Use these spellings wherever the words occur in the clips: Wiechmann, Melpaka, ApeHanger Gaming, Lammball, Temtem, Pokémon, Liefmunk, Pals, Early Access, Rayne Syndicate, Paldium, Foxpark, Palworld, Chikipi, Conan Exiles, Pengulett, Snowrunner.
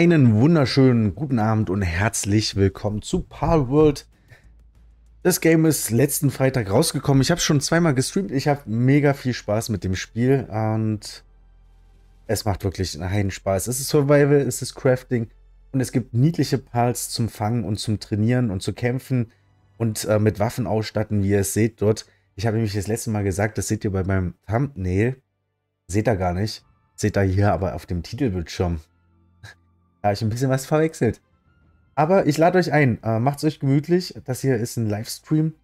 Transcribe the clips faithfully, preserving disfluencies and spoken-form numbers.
Einen wunderschönen guten Abend und herzlich willkommen zu Palworld. Das Game ist letzten Freitag rausgekommen. Ich habe schon zweimal gestreamt. Ich habe mega viel Spaß mit dem Spiel und es macht wirklich einen Spaß. Es ist Survival, es ist Crafting und es gibt niedliche Pals zum Fangen und zum Trainieren und zu kämpfen und äh, mit Waffen ausstatten, wie ihr es seht dort. Ich habe nämlich das letzte Mal gesagt, das seht ihr bei meinem Thumbnail. Seht ihr gar nicht. Seht ihr hier aber auf dem Titelbildschirm. Da habe ich ein bisschen was verwechselt. Aber ich lade euch ein. Äh, macht's euch gemütlich. Das hier ist ein Livestream.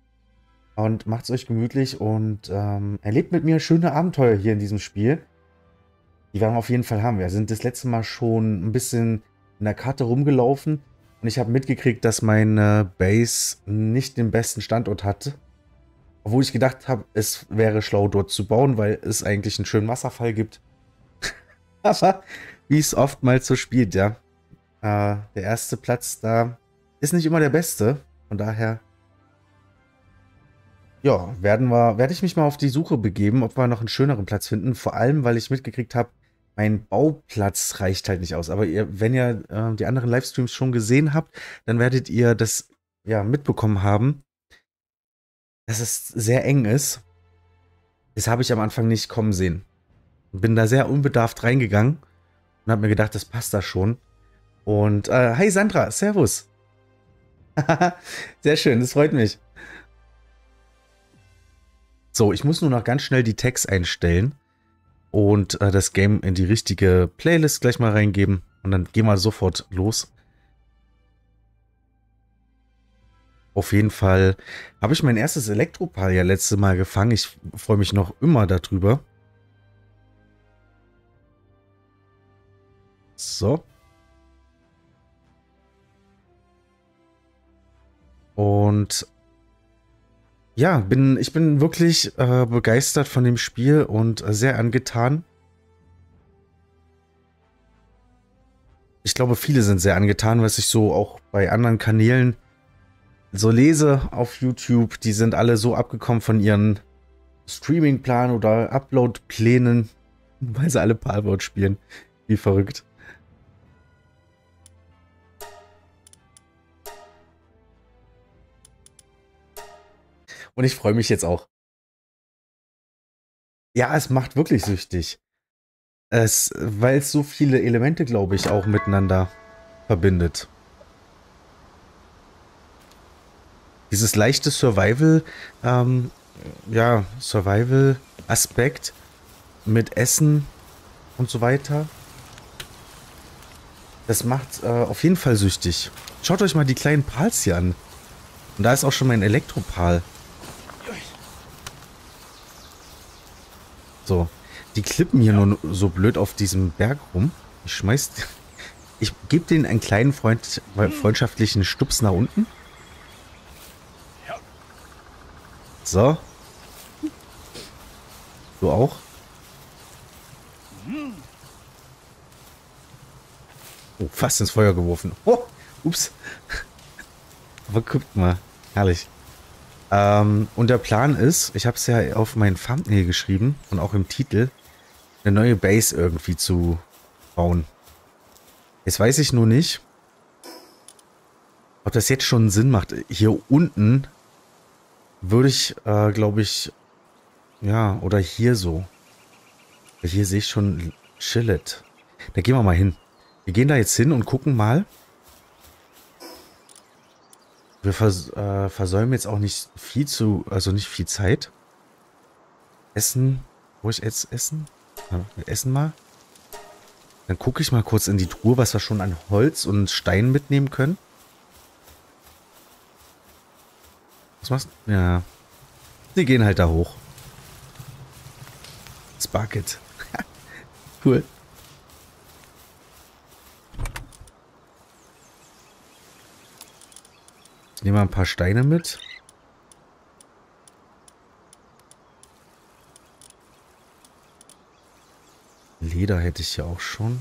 Und macht's euch gemütlich und ähm, erlebt mit mir schöne Abenteuer hier in diesem Spiel. Die werden wir auf jeden Fall haben. Wir sind das letzte Mal schon ein bisschen in der Karte rumgelaufen. Und ich habe mitgekriegt, dass meine Base nicht den besten Standort hatte. Obwohl ich gedacht habe, es wäre schlau, dort zu bauen, weil es eigentlich einen schönen Wasserfall gibt. Aber wie es oftmals so spielt, ja. Uh, der erste Platz da ist nicht immer der beste. Von daher, ja, werden wir, werde ich mich mal auf die Suche begeben, ob wir noch einen schöneren Platz finden. Vor allem, weil ich mitgekriegt habe, mein Bauplatz reicht halt nicht aus. Aber ihr, wenn ihr äh, die anderen Livestreams schon gesehen habt, dann werdet ihr das ja mitbekommen haben, dass es sehr eng ist. Das habe ich am Anfang nicht kommen sehen. Bin da sehr unbedarft reingegangen und habe mir gedacht, das passt da schon. Und, äh, hi Sandra, servus. Sehr schön, das freut mich. So, ich muss nur noch ganz schnell die Tags einstellen und äh, das Game in die richtige Playlist gleich mal reingeben. Und dann gehen wir sofort los. Auf jeden Fall habe ich mein erstes Elektropal ja letztes Mal gefangen. Ich freue mich noch immer darüber. So. Und ja, bin, ich bin wirklich äh, begeistert von dem Spiel und äh, sehr angetan. Ich glaube, viele sind sehr angetan, was ich so auch bei anderen Kanälen so lese auf YouTube. Die sind alle so abgekommen von ihren Streaming-Planen oder Upload-Plänen, weil sie alle Palworld spielen. Wie verrückt. Und ich freue mich jetzt auch. Ja, es macht wirklich süchtig. Es, weil es so viele Elemente, glaube ich, auch miteinander verbindet. Dieses leichte Survival, ähm, ja, Survival-Aspekt mit Essen und so weiter. Das macht äh, auf jeden Fall süchtig. Schaut euch mal die kleinen Pals hier an. Und da ist auch schon mein Elektropal. So, die klippen hier nur so blöd auf diesem Berg rum. Ich schmeiß... Ich gebe denen einen kleinen Freund, freundschaftlichen Stups nach unten. So. Du auch. Oh, fast ins Feuer geworfen. Oh, ups. Aber guckt mal. Herrlich. Ähm, und der Plan ist, ich habe es ja auf meinen Thumbnail geschrieben und auch im Titel, eine neue Base irgendwie zu bauen. Jetzt weiß ich nur nicht, ob das jetzt schon Sinn macht. Hier unten würde ich, äh, glaube ich, ja, oder hier so. Hier sehe ich schon Schillet. Da gehen wir mal hin. Wir gehen da jetzt hin und gucken mal. Wir vers äh, versäumen jetzt auch nicht viel zu, also nicht viel Zeit. Essen, wo ich jetzt essen? Wir essen mal. Dann gucke ich mal kurz in die Truhe, was wir schon an Holz und Stein mitnehmen können. Was machst du? Ja. Die gehen halt da hoch. Das Bucket. Cool. Nehmen wir ein paar Steine mit. Leder hätte ich ja auch schon.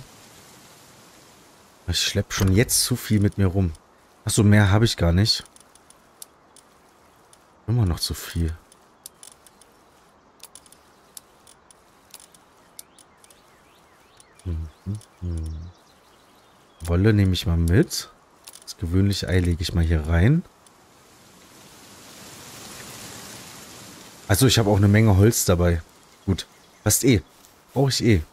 Ich schleppe schon jetzt zu viel mit mir rum. Achso, mehr habe ich gar nicht. Immer noch zu viel. Mhm. Wolle nehme ich mal mit. Das gewöhnliche Ei lege ich mal hier rein. Also ich habe auch eine Menge Holz dabei. Gut, passt eh. Brauche ich eh.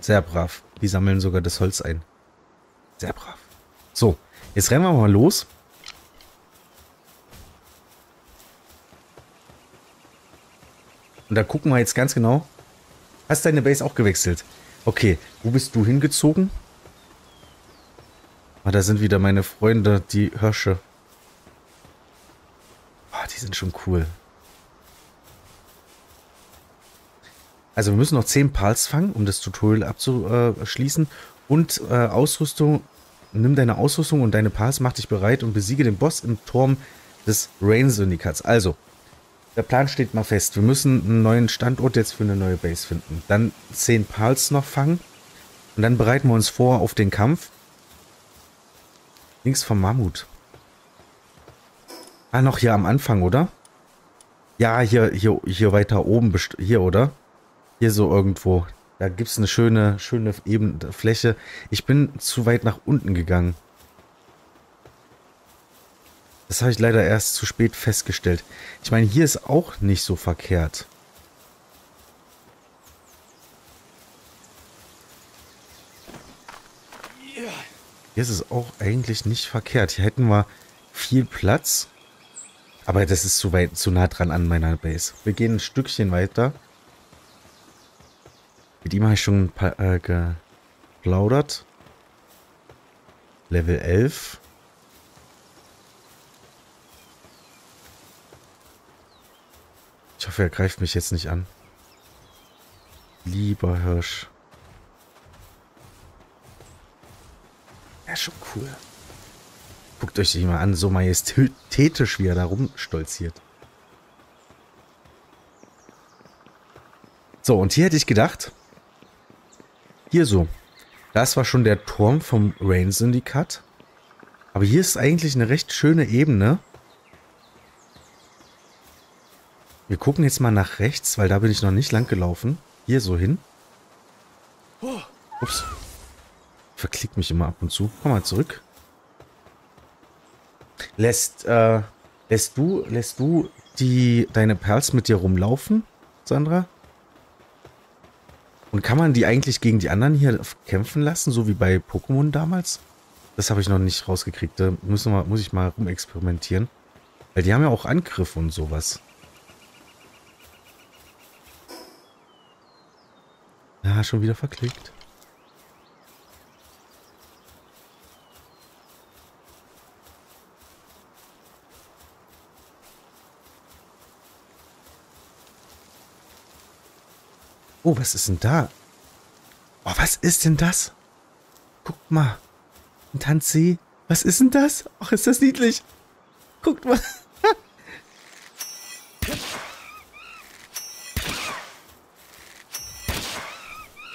Sehr brav. Die sammeln sogar das Holz ein. Sehr brav. So, jetzt rennen wir mal los. Und da gucken wir jetzt ganz genau. Hast deine Base auch gewechselt? Okay, wo bist du hingezogen? Ah, da sind wieder meine Freunde, die Hirsche. Ah, die sind schon cool. Also wir müssen noch zehn Pals fangen, um das Tutorial abzuschließen. Und äh, Ausrüstung. Nimm deine Ausrüstung und deine Pals, mach dich bereit und besiege den Boss im Turm des Rayne Syndicats. Also, der Plan steht mal fest. Wir müssen einen neuen Standort jetzt für eine neue Base finden. Dann zehn Pals noch fangen. Und dann bereiten wir uns vor auf den Kampf. Links vom Mammut. Ah, noch hier am Anfang, oder? Ja, hier, hier, hier weiter oben. Hier, oder? Hier so irgendwo. Da gibt es eine schöne, schöne ebene Fläche. Ich bin zu weit nach unten gegangen. Das habe ich leider erst zu spät festgestellt. Ich meine, hier ist auch nicht so verkehrt. Hier ist es auch eigentlich nicht verkehrt. Hier hätten wir viel Platz. Aber das ist zu weit, zu nah dran an meiner Base. Wir gehen ein Stückchen weiter. Mit ihm habe ich schon ein paar, äh, geplaudert. Level elf. Ich hoffe, er greift mich jetzt nicht an. Lieber Hirsch. Ja, schon cool. Guckt euch den mal an, so majestätisch, wie er da rumstolziert. So, und hier hätte ich gedacht, hier so. Das war schon der Turm vom Rayne Syndicate. Aber hier ist eigentlich eine recht schöne Ebene. Wir gucken jetzt mal nach rechts, weil da bin ich noch nicht lang gelaufen. Hier so hin. Ups. Ich verklick mich immer ab und zu. Komm mal zurück. Lässt, äh, lässt du, lässt du die, deine Perls mit dir rumlaufen, Sandra? Und kann man die eigentlich gegen die anderen hier kämpfen lassen, so wie bei Pokémon damals? Das habe ich noch nicht rausgekriegt. Da müssen wir, muss ich mal rumexperimentieren. Weil die haben ja auch Angriffe und sowas. Ah, schon wieder verklickt. Oh, was ist denn da? Oh, was ist denn das? Guckt mal. Ein Tanzsee. Was ist denn das? Ach, ist das niedlich. Guckt mal.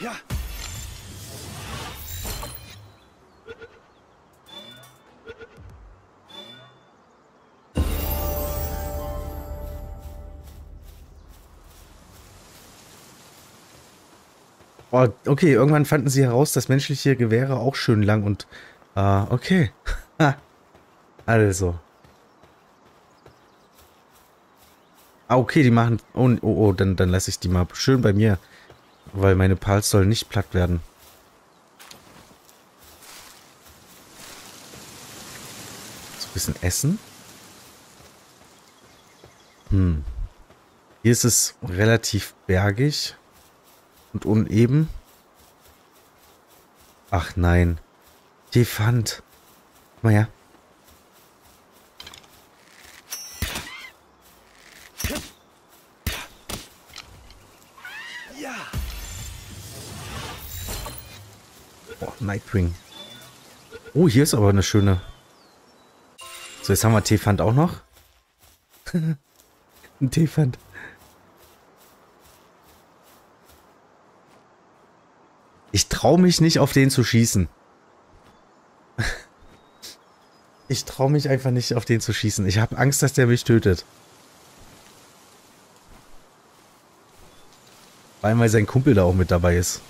Ja. Oh, okay, irgendwann fanden sie heraus, dass menschliche Gewehre auch schön lang und... Äh, okay. Also. Ah, okay, die machen... Oh, oh, oh dann, dann lasse ich die mal schön bei mir. Weil meine Pals sollen nicht platt werden. So ein bisschen Essen. Hm. Hier ist es relativ bergig. Und uneben. Ach nein. Die Pfand. Mal her. Oh, Nightwing. Oh, hier ist aber eine schöne. So, jetzt haben wir T-Fund auch noch. Ein T-Fund. Ich traue mich nicht, auf den zu schießen. Ich traue mich einfach nicht, auf den zu schießen. Ich habe Angst, dass der mich tötet. Vor allem, weil sein Kumpel da auch mit dabei ist.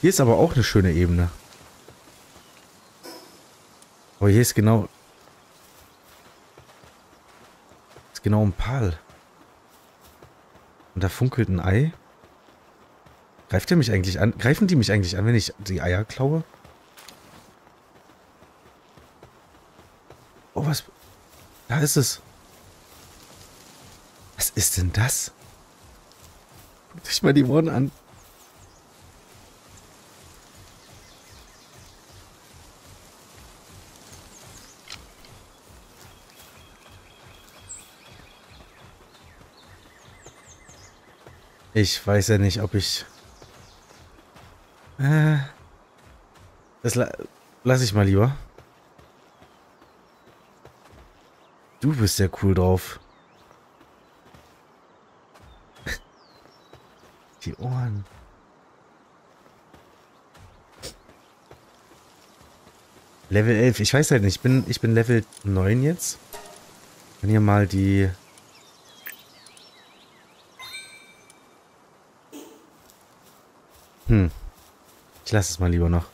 Hier ist aber auch eine schöne Ebene. Aber hier ist genau... Ist genau ein Pal. Und da funkelt ein Ei. Greift der mich eigentlich an? Greifen die mich eigentlich an, wenn ich die Eier klaue? Oh, was? Da ist es. Was ist denn das? Guck dich mal die Ohren an. Ich weiß ja nicht, ob ich... Äh, das la lasse ich mal lieber. Du bist ja cool drauf. Die Ohren. Level elf. Ich weiß halt nicht. Ich bin, ich bin Level neun jetzt. Wenn ihr mal die... Hm. Ich lasse es mal lieber noch.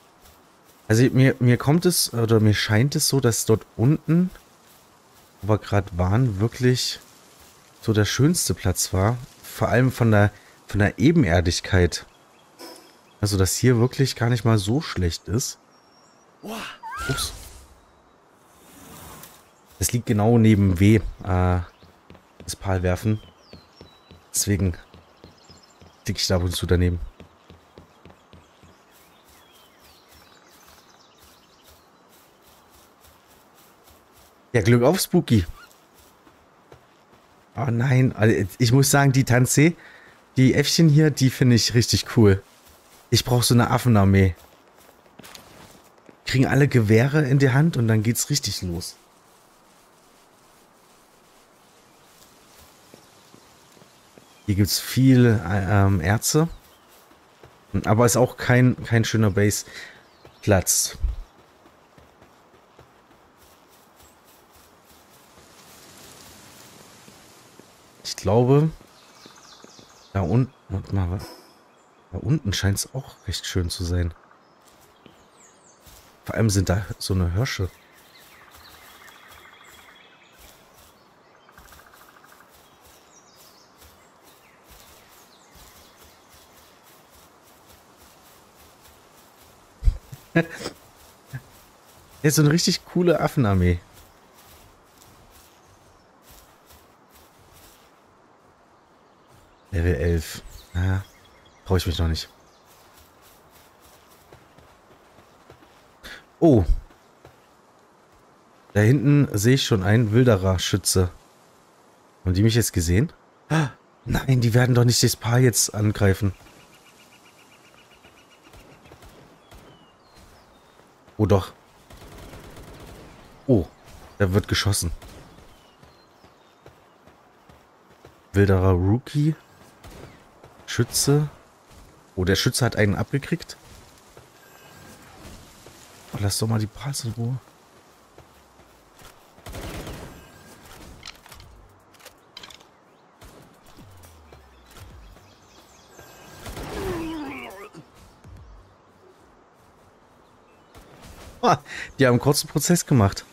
Also mir, mir kommt es, oder mir scheint es so, dass dort unten, wo wir gerade waren, wirklich so der schönste Platz war. Vor allem von der, von der Ebenerdigkeit. Also, dass hier wirklich gar nicht mal so schlecht ist. Ups. Das liegt genau neben W, äh, das Pal werfen. Deswegen klicke ich da ab und zu daneben. Ja, Glück auf, Spooky. Oh nein, also ich muss sagen, die Tanze, die Äffchen hier, die finde ich richtig cool. Ich brauche so eine Affenarmee. Kriegen alle Gewehre in die Hand und dann geht's richtig los. Hier gibt's viele ähm, Erze. Aber ist auch kein, kein schöner Base-Platz. Ich glaube, da unten, warte mal, da unten scheint es auch recht schön zu sein. Vor allem sind da so eine Hirsche. Jetzt so eine richtig coole Affenarmee. Level elf. Ja, brauche ich mich noch nicht. Oh. Da hinten sehe ich schon einen Wilderer-Schütze. Haben die mich jetzt gesehen? Nein, die werden doch nicht das Paar jetzt angreifen. Oh doch. Oh, da wird geschossen. Wilderer Rookie. Schütze. Oh, der Schütze hat einen abgekriegt. Oh, lass doch mal die Pals in Ruhe. Ah, die haben einen kurzen Prozess gemacht.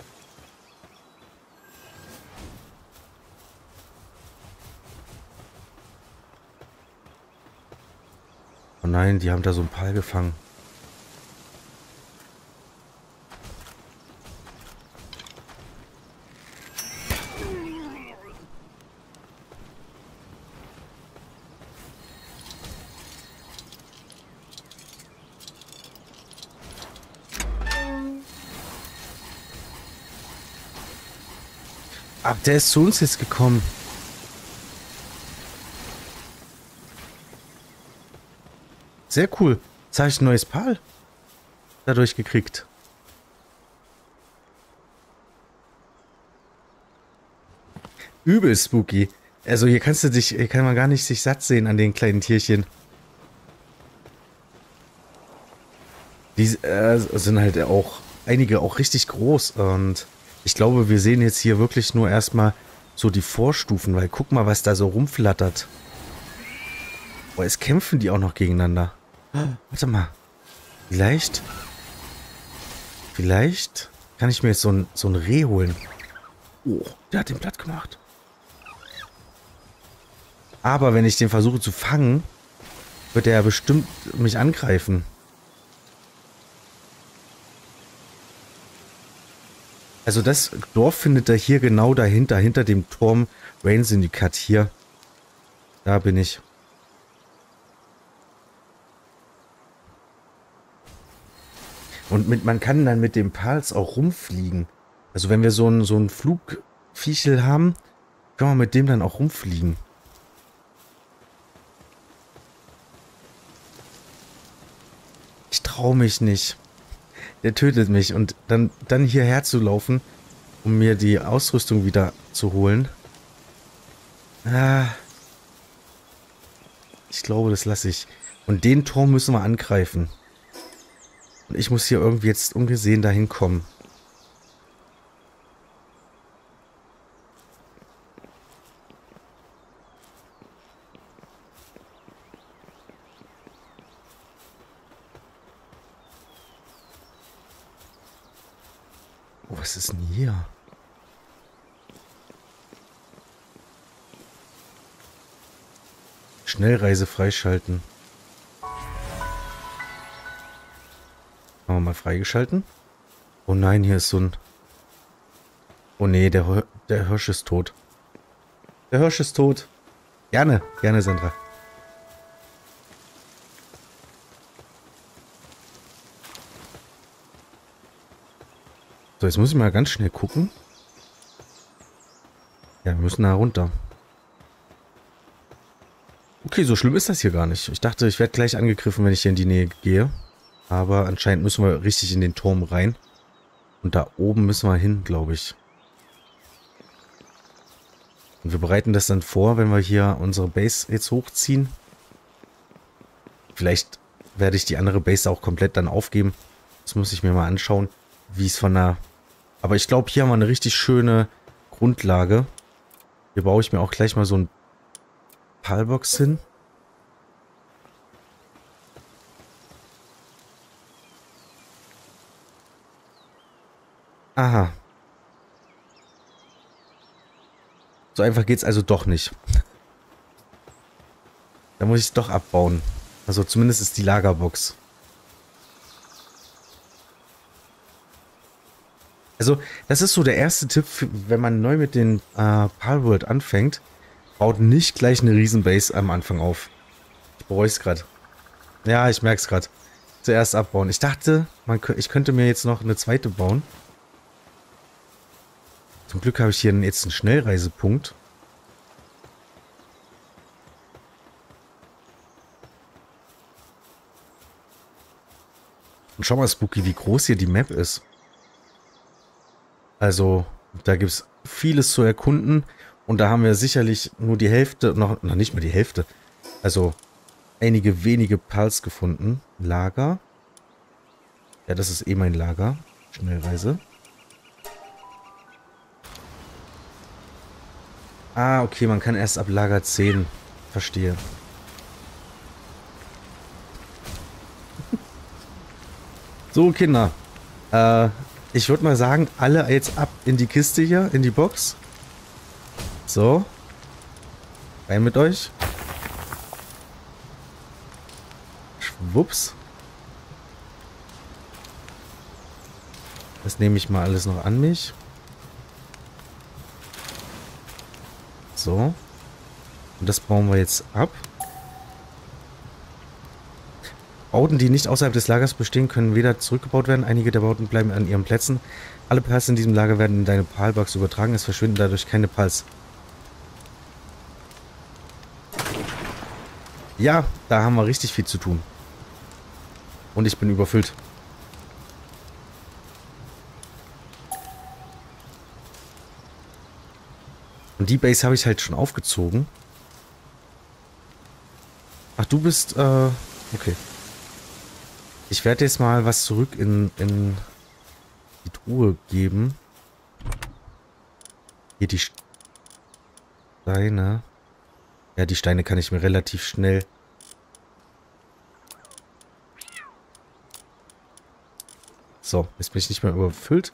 Nein, die haben da so ein Pal gefangen. Ach, der ist zu uns jetzt gekommen. Sehr cool. Jetzt habe ich ein neues Pal dadurch gekriegt. Übel spooky. Also hier kannst du dich, hier kann man gar nicht sich satt sehen an den kleinen Tierchen. Die äh, sind halt auch, einige auch richtig groß. Und ich glaube, wir sehen jetzt hier wirklich nur erstmal so die Vorstufen, weil guck mal, was da so rumflattert. Oh, jetzt kämpfen die auch noch gegeneinander. Warte mal. Vielleicht... Vielleicht kann ich mir jetzt so ein, so ein Reh holen. Oh, der hat den platt gemacht. Aber wenn ich den versuche zu fangen, wird er bestimmt mich angreifen. Also das Dorf findet er hier genau dahinter, hinter dem Turm Rayne Syndicate hier. Da bin ich. Und mit, man kann dann mit dem Pals auch rumfliegen. Also wenn wir so ein, so ein Flugviechel haben, kann man mit dem dann auch rumfliegen. Ich traue mich nicht. Der tötet mich. Und dann, dann hierher zu laufen, um mir die Ausrüstung wieder zu holen. Ah, ich glaube, das lasse ich. Und den Turm müssen wir angreifen. Und ich muss hier irgendwie jetzt ungesehen dahin kommen. Oh, was ist denn hier? Schnellreise freischalten. Mal freigeschalten. Oh nein, hier ist so ein... Oh nee, der, der Hirsch ist tot. Der Hirsch ist tot. Gerne, gerne, Sandra. So, jetzt muss ich mal ganz schnell gucken. Ja, wir müssen da runter. Okay, so schlimm ist das hier gar nicht. Ich dachte, ich werde gleich angegriffen, wenn ich hier in die Nähe gehe. Aber anscheinend müssen wir richtig in den Turm rein. Und da oben müssen wir hin, glaube ich. Und wir bereiten das dann vor, wenn wir hier unsere Base jetzt hochziehen. Vielleicht werde ich die andere Base auch komplett dann aufgeben. Das muss ich mir mal anschauen, wie es von der... Aber ich glaube, hier haben wir eine richtig schöne Grundlage. Hier baue ich mir auch gleich mal so ein Palbox hin. Aha. So einfach geht's also doch nicht. Da muss ich es doch abbauen. Also zumindest ist die Lagerbox. Also das ist so der erste Tipp, wenn man neu mit den äh, Palworld anfängt. Baut nicht gleich eine Riesenbase am Anfang auf. Ich bereue es gerade. Ja, ich merke es gerade. Zuerst abbauen. Ich dachte, man, ich könnte mir jetzt noch eine zweite bauen. Zum Glück habe ich hier jetzt einen Schnellreisepunkt. Und schau mal, Spooky, wie groß hier die Map ist. Also, da gibt es vieles zu erkunden. Und da haben wir sicherlich nur die Hälfte, noch, noch nicht mal die Hälfte. Also, einige wenige Pals gefunden. Lager. Ja, das ist eh mein Lager. Schnellreise. Ah, okay, man kann erst ab Lager zehn. Verstehe. So, Kinder. Äh, ich würde mal sagen, alle jetzt ab in die Kiste hier, in die Box. So. Rein mit euch. Schwupps. Das nehme ich mal alles noch an mich. So. Und das bauen wir jetzt ab. Bauten, die nicht außerhalb des Lagers bestehen, können weder zurückgebaut werden. Einige der Bauten bleiben an ihren Plätzen. Alle Pals in diesem Lager werden in deine Palbox übertragen. Es verschwinden dadurch keine Pals. Ja, da haben wir richtig viel zu tun. Und ich bin überfüllt. Und die Base habe ich halt schon aufgezogen. Ach, du bist, äh, okay. Ich werde jetzt mal was zurück in, in die Truhe geben. Hier die Steine. Ja, die Steine kann ich mir relativ schnell So, jetzt bin ich nicht mehr überfüllt.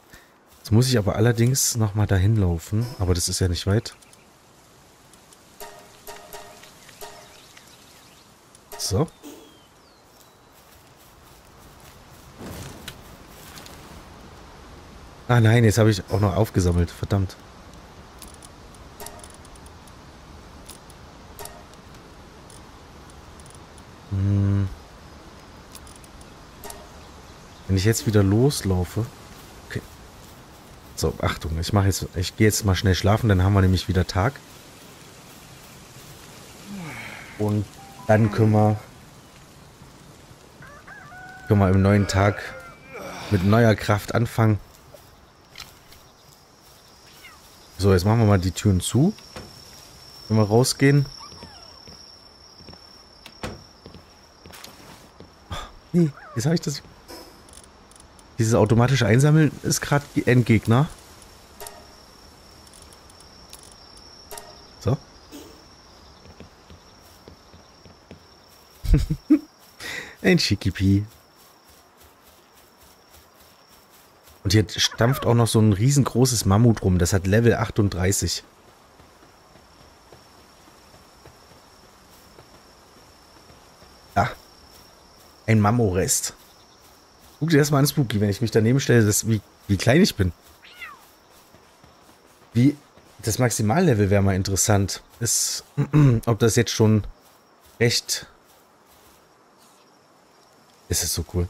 Jetzt muss ich aber allerdings nochmal dahin laufen. Aber das ist ja nicht weit. So. Ah nein, jetzt habe ich auch noch aufgesammelt. Verdammt. Hm. Wenn ich jetzt wieder loslaufe... Okay. So, Achtung. Ich mache jetzt, ich gehe jetzt mal schnell schlafen, dann haben wir nämlich wieder Tag. Und dann können wir, können wir im neuen Tag mit neuer Kraft anfangen. So, jetzt machen wir mal die Türen zu, wenn wir rausgehen. Oh, nee, jetzt habe ich das... Dieses automatische Einsammeln ist gerade ein Gegner. So. Ein Schickipi. Und hier stampft auch noch so ein riesengroßes Mammut rum. Das hat Level achtunddreißig. Ah. Ein Mammo-Rest. Guck dir das mal an, Spooky, wenn ich mich daneben stelle, das, wie, wie klein ich bin. Wie das Maximallevel wäre mal interessant. Ist, ob das jetzt schon recht... Es ist so cool.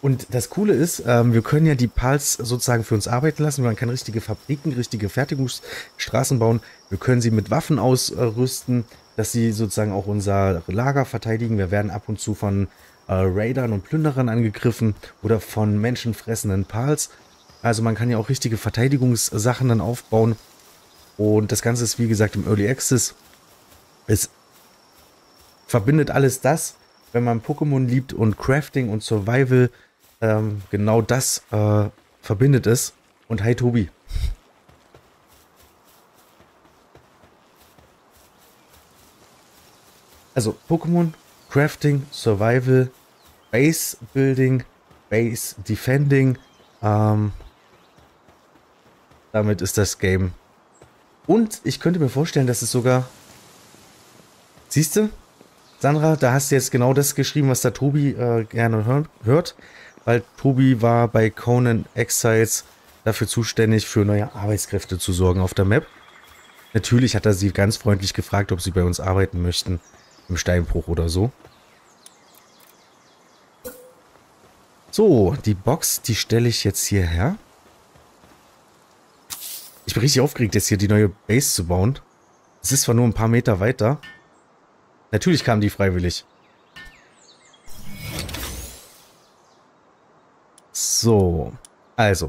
Und das Coole ist, ähm, wir können ja die Pals sozusagen für uns arbeiten lassen. Man kann richtige Fabriken, richtige Fertigungsstraßen bauen. Wir können sie mit Waffen ausrüsten, dass sie sozusagen auch unser Lager verteidigen. Wir werden ab und zu von äh, Raidern und Plünderern angegriffen oder von menschenfressenden Pals. Also man kann ja auch richtige Verteidigungssachen dann aufbauen. Und das Ganze ist, wie gesagt, im Early Access. Es verbindet alles das, wenn man Pokémon liebt, und Crafting und Survival. Ähm, genau das äh, verbindet es. Und hi Tobi. Also Pokémon, Crafting, Survival, Base Building, Base Defending. Ähm, damit ist das Game. Und ich könnte mir vorstellen, dass es sogar... Siehst du? Sandra, da hast du jetzt genau das geschrieben, was der Tobi äh, gerne hör hört, weil Tobi war bei Conan Exiles dafür zuständig, für neue Arbeitskräfte zu sorgen auf der Map. Natürlich hat er sie ganz freundlich gefragt, ob sie bei uns arbeiten möchten, im Steinbruch oder so. So, die Box, die stelle ich jetzt hierher. Ich bin richtig aufgeregt, jetzt hier die neue Base zu bauen. Es ist zwar nur ein paar Meter weiter. Natürlich kamen die freiwillig. So, also.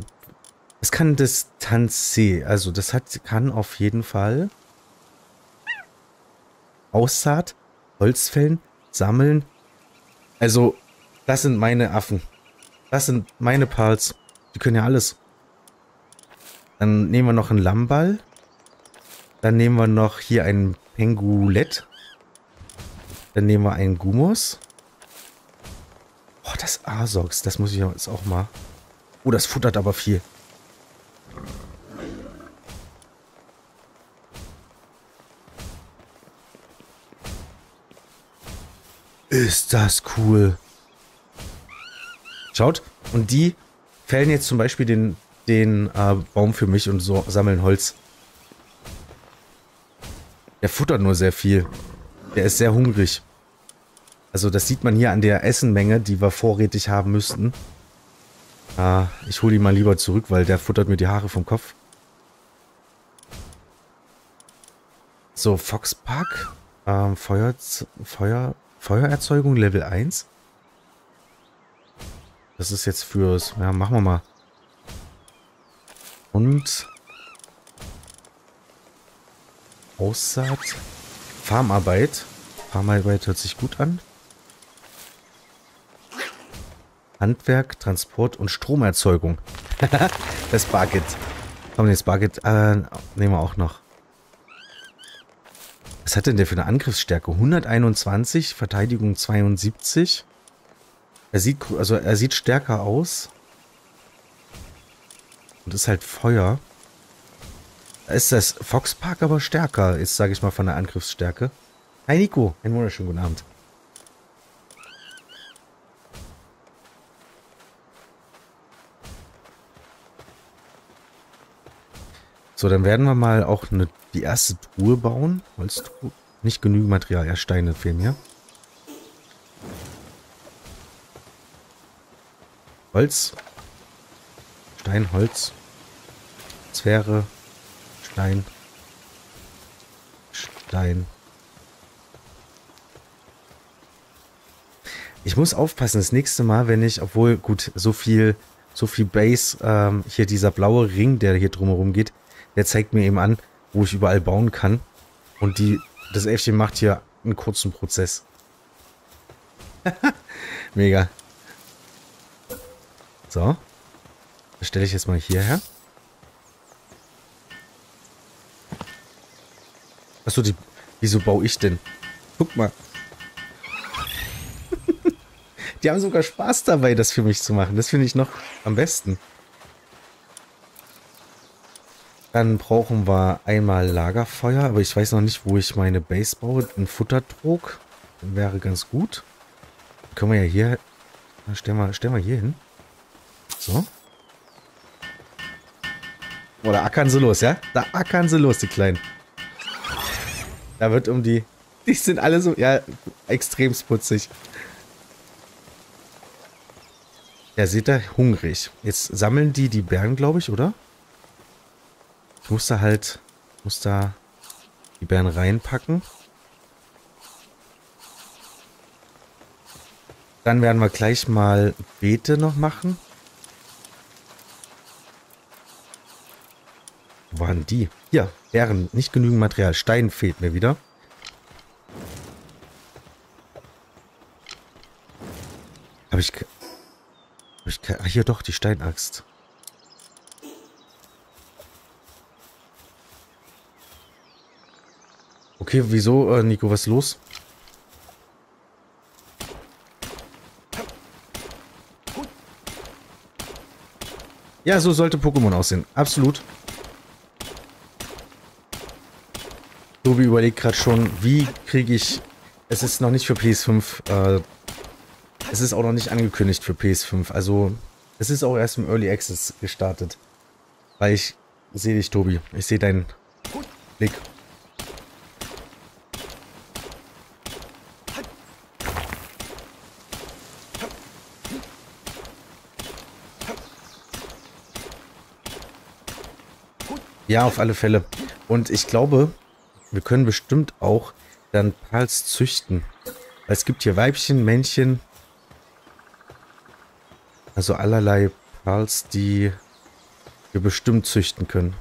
Es kann Distanz C. Also das hat, kann auf jeden Fall Aussaat, Holzfällen, Sammeln. Also, das sind meine Affen. Das sind meine Pals. Die können ja alles. Dann nehmen wir noch einen Lammball. Dann nehmen wir noch hier einen Pengulett. Dann nehmen wir einen Gumus. Oh, das Asox, das muss ich jetzt auch mal... Oh, das futtert aber viel. Ist das cool. Schaut, und die fällen jetzt zum Beispiel den, den äh, Baum für mich und so sammeln Holz. Der futtert nur sehr viel. Der ist sehr hungrig. Also das sieht man hier an der Essenmenge, die wir vorrätig haben müssten. Ah, ich hole ihn mal lieber zurück, weil der futtert mir die Haare vom Kopf. So, Fox Park. Ähm, Feuer, Feuer, Feuererzeugung Level eins. Das ist jetzt fürs... Ja, machen wir mal. Und... Aussaat... Farmarbeit. Farmarbeit hört sich gut an. Handwerk, Transport und Stromerzeugung. Das Bargeld. Komm, das Bargeld äh, nehmen wir auch noch. Was hat denn der für eine Angriffsstärke? hunderteinundzwanzig, Verteidigung zweiundsiebzig. Er sieht, also er sieht stärker aus. Und ist halt Feuer. Ist das Foxpark aber stärker, ist, sage ich mal, von der Angriffsstärke. Hi Nico, einen wunderschönen guten Abend. So, dann werden wir mal auch eine, die erste Truhe bauen. Holztruhe. Nicht genügend Material, ja, Steine fehlen mir. Holz. Stein, Holz. Sphäre. Stein. Stein. Ich muss aufpassen, das nächste Mal, wenn ich, obwohl, gut, so viel, so viel Base, ähm, hier dieser blaue Ring, der hier drumherum geht, der zeigt mir eben an, wo ich überall bauen kann. Und die, das Elfchen macht hier einen kurzen Prozess. Mega. So. Das stelle ich jetzt mal hierher. Achso, die, wieso baue ich denn? Guck mal. Die haben sogar Spaß dabei, das für mich zu machen. Das finde ich noch am besten. Dann brauchen wir einmal Lagerfeuer, aber ich weiß noch nicht, wo ich meine Base baue. Ein Futtertrog wäre ganz gut. Können wir ja hier... Stellen wir, stellen wir hier hin. So. Oh, da ackern sie los, ja? Da ackern sie los, die Kleinen. Da wird um die... Die sind alle so... Ja, extrem putzig. Ja, seht ihr? Hungrig. Jetzt sammeln die die Beeren, glaube ich, oder? Ich muss da halt, muss da die Beeren reinpacken. Dann werden wir gleich mal Beete noch machen. Wo waren die? Hier, Beeren, nicht genügend Material. Stein fehlt mir wieder. Hab ich... Hab ich ach, hier doch, die Steinaxt. Okay, wieso, äh, Nico, was ist los? Ja, so sollte Pokémon aussehen. Absolut. Tobi überlegt gerade schon, wie kriege ich... Es ist noch nicht für P S fünf. Äh, es ist auch noch nicht angekündigt für P S fünf. Also, es ist auch erst im Early Access gestartet. Weil ich sehe dich, Tobi. Ich sehe deinen Blick. Ja, auf alle Fälle. Und ich glaube, wir können bestimmt auch dann Pals züchten. Weil es gibt hier Weibchen, Männchen. Also allerlei Pals, die wir bestimmt züchten können.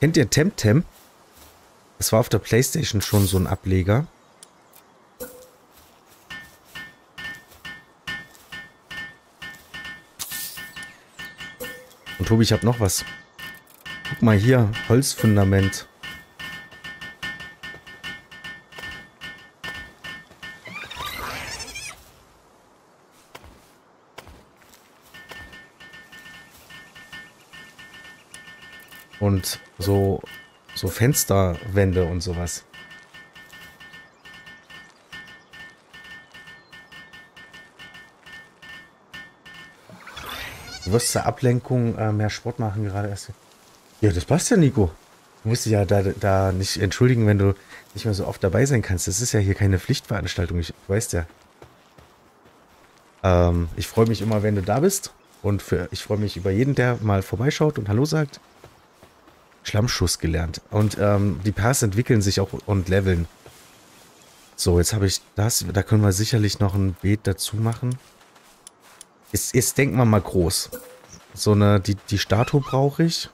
Kennt ihr Temtem? Das war auf der PlayStation schon so ein Ableger. Und Tobi, ich habe noch was. Guck mal hier, Holzfundament. Und so, so Fensterwände und sowas. Du wirst zur Ablenkung äh, mehr Sport machen gerade erst. Ja, das passt ja, Nico. Du musst dich ja da, da nicht entschuldigen, wenn du nicht mehr so oft dabei sein kannst. Das ist ja hier keine Pflichtveranstaltung, ich weiß ja. Ähm, ich freue mich immer, wenn du da bist. Und für, ich freue mich über jeden, der mal vorbeischaut und Hallo sagt. Schlammschuss gelernt. Und ähm, die Pals entwickeln sich auch und leveln. So, jetzt habe ich das. Da können wir sicherlich noch ein Beet dazu machen. Jetzt, jetzt denken wir mal groß. So eine, die, die Statue brauche ich.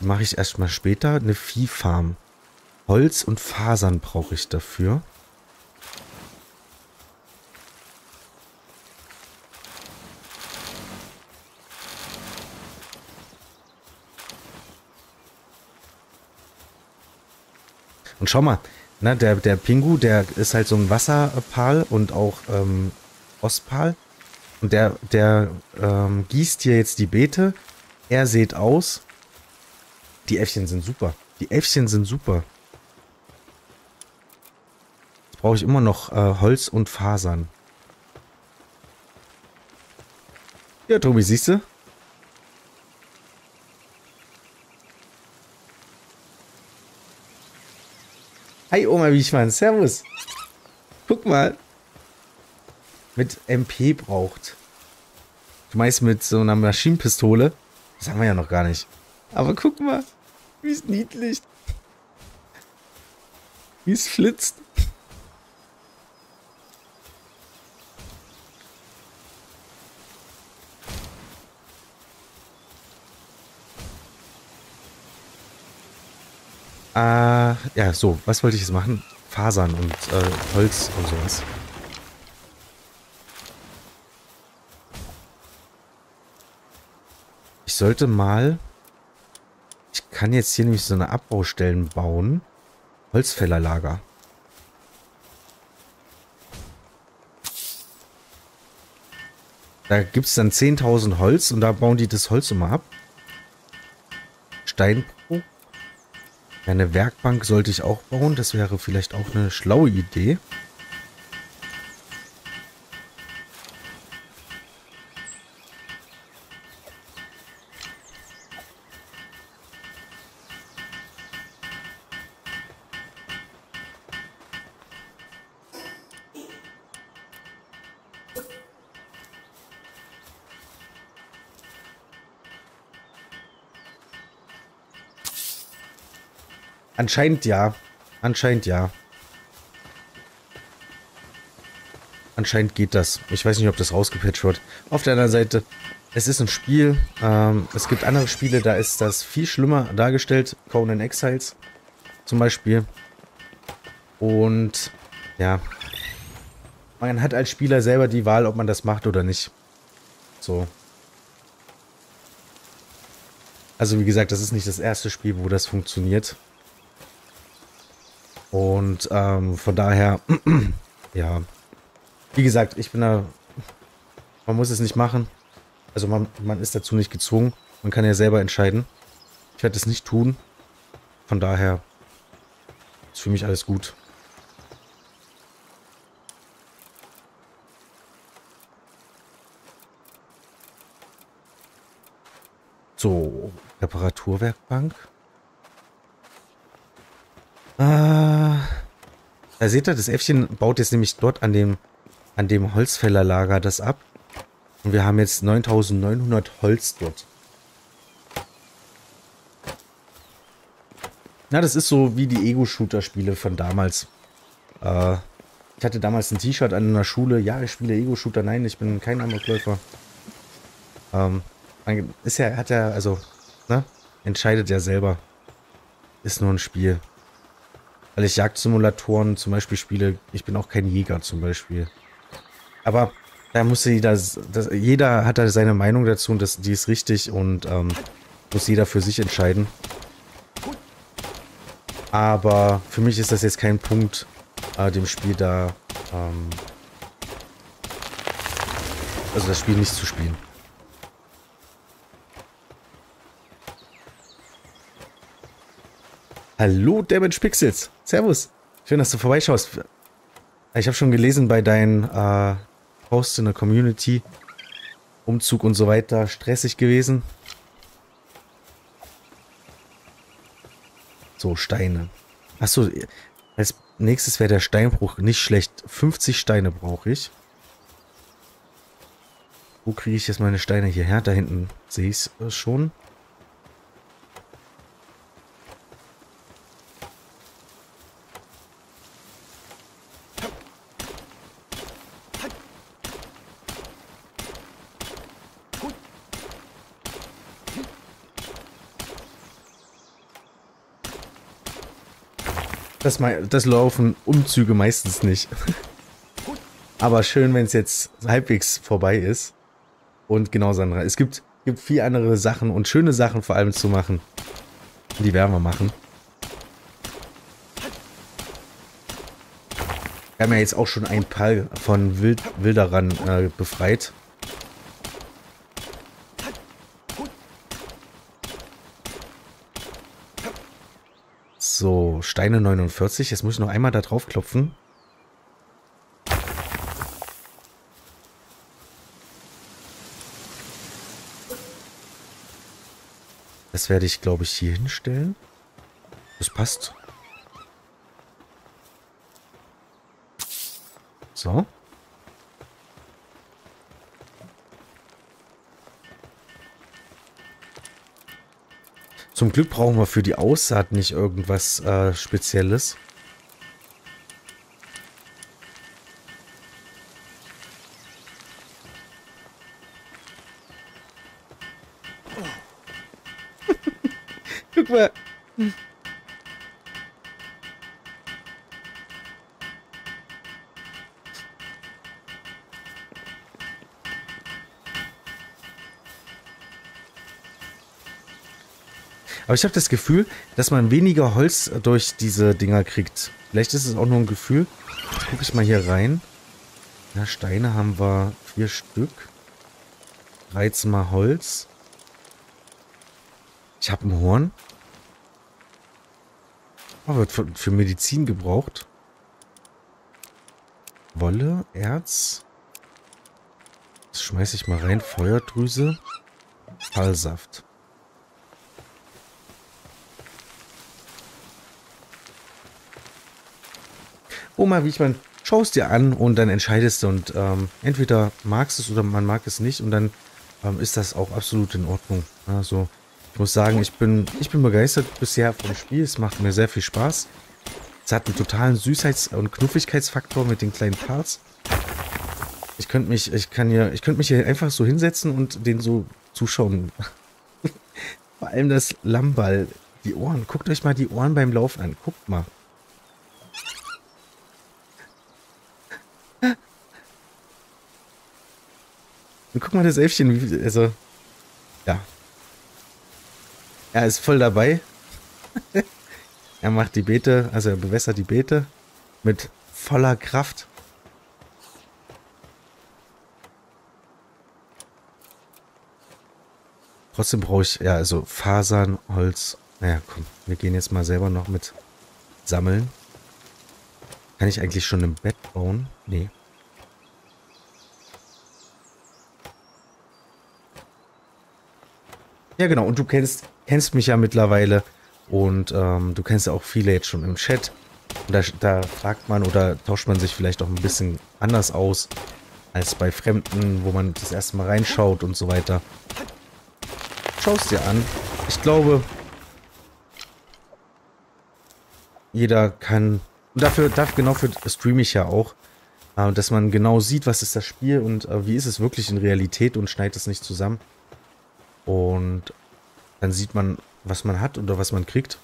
Mache ich erstmal später eine Viehfarm. Holz und Fasern brauche ich dafür. Und schau mal, Ne, der, der Pingu, der ist halt so ein Wasserpal und auch ähm, Ostpal. Und der, der ähm, gießt hier jetzt die Beete. Er sät aus. Die Äffchen sind super. Die Äffchen sind super. Jetzt brauche ich immer noch äh, Holz und Fasern. Ja, Tobi, siehst du? Hi Oma Wiechmann, servus. Guck mal. Mit M P braucht. Du meinst mit so einer Maschinenpistole? Das haben wir ja noch gar nicht. Aber guck mal, wie es niedlich. Wie es flitzt. Äh, ja, so, was wollte ich jetzt machen? Fasern und äh, Holz und sowas. Ich sollte mal... Ich kann jetzt hier nämlich so eine Abbaustellen bauen. Holzfällerlager. Da gibt es dann zehntausend Holz und da bauen die das Holz immer ab. Steinbruch. Eine Werkbank sollte ich auch bauen. Das wäre vielleicht auch eine schlaue Idee. Anscheinend ja. Anscheinend ja. Anscheinend geht das. Ich weiß nicht, ob das rausgepatcht wird. Auf der anderen Seite, es ist ein Spiel. Ähm, es gibt andere Spiele, da ist das viel schlimmer dargestellt. Conan Exiles zum Beispiel. Und ja. Man hat als Spieler selber die Wahl, ob man das macht oder nicht. So. Also wie gesagt, das ist nicht das erste Spiel, wo das funktioniert. Und ähm, von daher, ja, wie gesagt, ich bin da, man muss es nicht machen, also man, man ist dazu nicht gezwungen, man kann ja selber entscheiden, ich werde es nicht tun, von daher ist für mich alles gut. So, Reparaturwerkbank. Ah, da seht ihr, das Äffchen baut jetzt nämlich dort an dem, an dem Holzfällerlager das ab. Und wir haben jetzt neuntausendneunhundert Holz dort. Na, das ist so wie die Ego-Shooter-Spiele von damals. Äh, ich hatte damals ein T-Shirt an einer Schule. Ja, ich spiele Ego-Shooter. Nein, ich bin kein Amokläufer. Ähm, ist ja, hat ja, also, ne? Entscheidet ja selber. Ist nur ein Spiel. Weil ich Jagdsimulatoren zum Beispiel spiele. Ich bin auch kein Jäger zum Beispiel. Aber da muss jeder, das, jeder hat da seine Meinung dazu und das, die ist richtig und ähm, muss jeder für sich entscheiden. Aber für mich ist das jetzt kein Punkt, äh, dem Spiel da, ähm, also das Spiel nicht zu spielen. Hallo, Damage Pixels. Servus. Schön, dass du vorbeischaust. Ich habe schon gelesen bei deinen äh, Posts in der Community. Umzug und so weiter. Stressig gewesen. So, Steine. Achso, als nächstes wäre der Steinbruch nicht schlecht. fünfzig Steine brauche ich. Wo kriege ich jetzt meine Steine hierher? Da hinten sehe ich es schon. Das, das laufen Umzüge meistens nicht. Aber schön, wenn es jetzt halbwegs vorbei ist. Und genau, Sandra, es gibt, gibt viel andere Sachen und schöne Sachen vor allem zu machen. Die werden wir machen. Wir haben ja jetzt auch schon ein paar von Wild Wilderern äh, befreit. So, Steine neunundvierzig. Jetzt muss ich noch einmal da drauf klopfen. Das werde ich, glaube ich, hier hinstellen. Das passt. So. Zum Glück brauchen wir für die Aussaat nicht irgendwas äh, Spezielles. Guck mal. Hm. Aber ich habe das Gefühl, dass man weniger Holz durch diese Dinger kriegt. Vielleicht ist es auch nur ein Gefühl. Jetzt gucke ich mal hier rein. Na, Steine haben wir vier Stück. dreizehn mal Holz. Ich habe ein Horn. Oh, wird für, für Medizin gebraucht. Wolle, Erz. Das schmeiße ich mal rein. Feuerdrüse. Fallsaft. Oma, wie ich meine, schaust dir an und dann entscheidest du und ähm, entweder magst es oder man mag es nicht und dann ähm, ist das auch absolut in Ordnung. Also ich muss sagen, ich bin, ich bin begeistert bisher vom Spiel. Es macht mir sehr viel Spaß. Es hat einen totalen Süßheits- und Knuffigkeitsfaktor mit den kleinen Parts. Ich könnte mich, ich kann ja, ich könnte mich hier einfach so hinsetzen und den so zuschauen. Vor allem das Lammball, die Ohren. Guckt euch mal die Ohren beim Laufen an. Guckt mal. Guck mal, das Elfchen, also, ja. Er ist voll dabei. Er macht die Beete, also er bewässert die Beete mit voller Kraft. Trotzdem brauche ich, ja, also Fasern, Holz. Naja, komm, wir gehen jetzt mal selber noch mit sammeln. Kann ich eigentlich schon ein Bett bauen? Nee. Ja, genau. Und du kennst, kennst mich ja mittlerweile. Und ähm, du kennst ja auch viele jetzt schon im Chat. Und da, da fragt man oder tauscht man sich vielleicht auch ein bisschen anders aus als bei Fremden, wo man das erste Mal reinschaut und so weiter. Schaust dir an. Ich glaube, jeder kann... Und dafür, dafür, genau für streame ich ja auch, äh, dass man genau sieht, was ist das Spiel und äh, wie ist es wirklich in Realität und schneidet es nicht zusammen. Und dann sieht man, was man hat oder was man kriegt.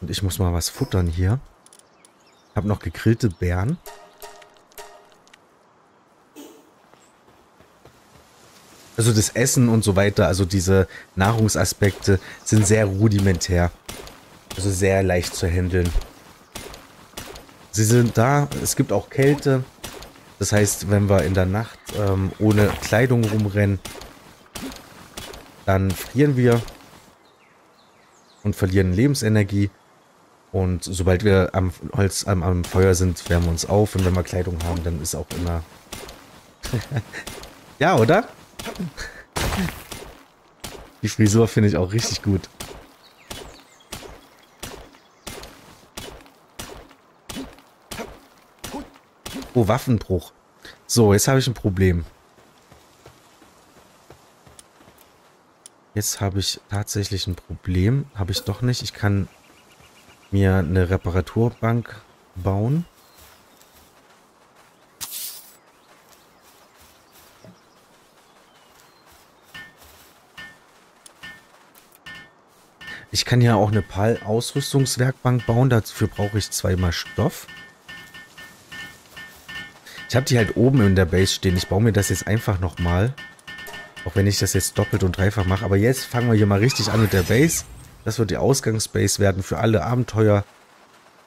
Und ich muss mal was futtern hier. Ich habe noch gegrillte Beeren. Also das Essen und so weiter, also diese Nahrungsaspekte sind sehr rudimentär. Also sehr leicht zu handeln. Sie sind da, es gibt auch Kälte. Das heißt, wenn wir in der Nacht ähm, ohne Kleidung rumrennen, dann frieren wir und verlieren Lebensenergie. Und sobald wir am Holz, am, am Feuer sind, wärmen wir uns auf. Und wenn wir Kleidung haben, dann ist auch immer... Ja, oder? Die Frisur finde ich auch richtig gut. Oh, Waffenbruch. So, jetzt habe ich ein Problem. Jetzt habe ich tatsächlich ein Problem. Habe ich doch nicht. Ich kann mir eine Reparaturbank bauen. Ich kann ja auch eine Pal-Ausrüstungswerkbank bauen. Dafür brauche ich zweimal Stoff. Ich habe die halt oben in der Base stehen. Ich baue mir das jetzt einfach nochmal. Auch wenn ich das jetzt doppelt und dreifach mache. Aber jetzt fangen wir hier mal richtig an mit der Base. Das wird die Ausgangsbase werden für alle Abenteuer.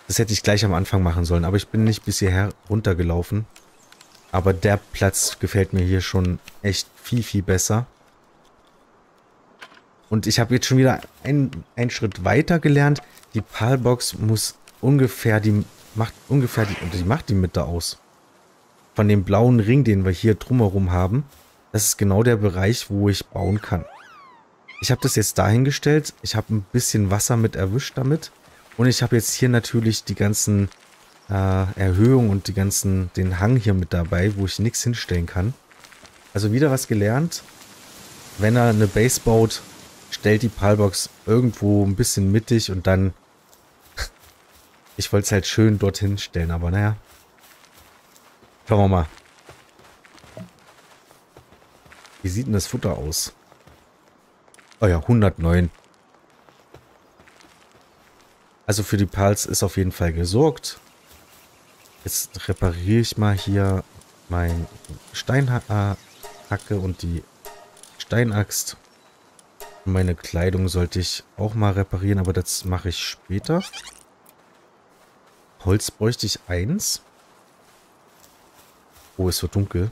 Das hätte ich gleich am Anfang machen sollen, aber ich bin nicht bis hierher runtergelaufen. Aber der Platz gefällt mir hier schon echt viel, viel besser. Und ich habe jetzt schon wieder einen, einen Schritt weiter gelernt. Die Palbox muss ungefähr die macht ungefähr die, die macht die Mitte aus. Von dem blauen Ring, den wir hier drumherum haben, das ist genau der Bereich, wo ich bauen kann. Ich habe das jetzt dahingestellt. Ich habe ein bisschen Wasser mit erwischt damit. Und ich habe jetzt hier natürlich die ganzen äh, Erhöhungen und die ganzen, den Hang hier mit dabei, wo ich nichts hinstellen kann. Also wieder was gelernt. Wenn er eine Base baut, stellt die Palbox irgendwo ein bisschen mittig und dann... Ich wollte es halt schön dorthin stellen, aber naja. Schauen wir mal. Wie sieht denn das Futter aus? Oh ja, hundertneun. Also für die Pals ist auf jeden Fall gesorgt. Jetzt repariere ich mal hier mein Steinhacke und die Steinaxt. Meine Kleidung sollte ich auch mal reparieren, aber das mache ich später. Holz bräuchte ich eins. Oh, es wird dunkel.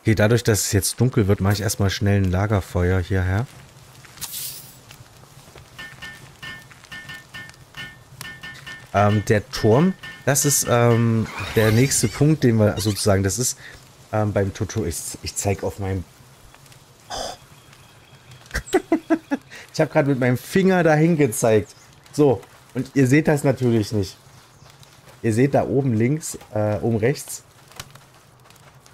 Okay, dadurch, dass es jetzt dunkel wird, mache ich erstmal schnell ein Lagerfeuer hierher. Ähm, der Turm, das ist ähm, der nächste Punkt, den wir sozusagen, das ist ähm, beim Tutorial. Ich, ich zeige auf meinem... Oh. Ich habe gerade mit meinem Finger dahin gezeigt. So, und ihr seht das natürlich nicht. Ihr seht da oben links, äh, oben rechts,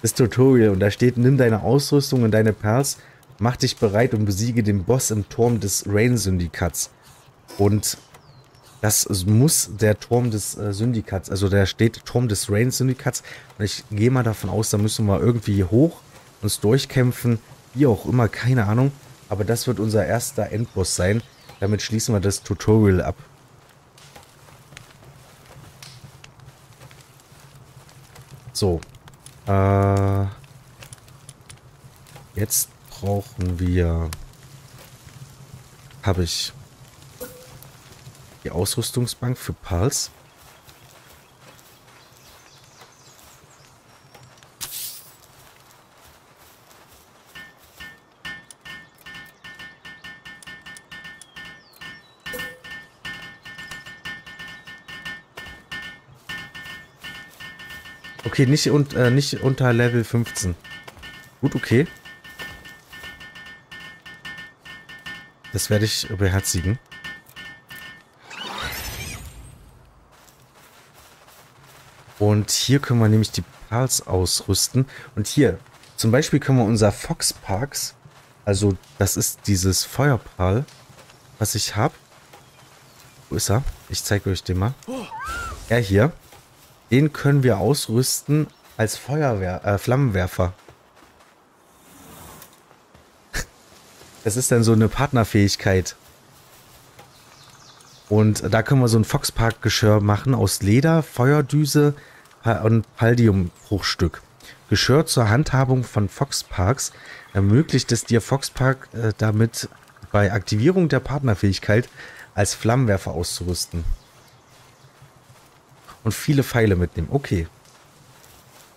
das Tutorial und da steht, nimm deine Ausrüstung und deine Perls, mach dich bereit und besiege den Boss im Turm des Rayne Syndicats. Und das muss der Turm des äh, Syndikats, also da steht Turm des Rayne Syndikats und ich gehe mal davon aus, da müssen wir irgendwie hoch, uns durchkämpfen, wie auch immer, keine Ahnung, aber das wird unser erster Endboss sein. Damit schließen wir das Tutorial ab. So. Jetzt brauchen wir... Habe ich die Ausrüstungsbank für Pals. Okay, nicht, und, äh, nicht unter Level fünfzehn. Gut, okay. Das werde ich beherzigen. Und hier können wir nämlich die Pals ausrüsten. Und hier, zum Beispiel können wir unser Fox Parks, also das ist dieses Feuerpal, was ich habe. Wo ist er? Ich zeige euch den mal. Er hier. Den können wir ausrüsten als Feuerwehr, äh, Flammenwerfer. Das ist dann so eine Partnerfähigkeit. Und da können wir so ein Foxpark-Geschirr machen aus Leder, Feuerdüse und Paldium-Bruchstück. Geschirr zur Handhabung von Foxparks ermöglicht es dir, Foxpark äh, damit bei Aktivierung der Partnerfähigkeit als Flammenwerfer auszurüsten. Und viele Pfeile mitnehmen. Okay.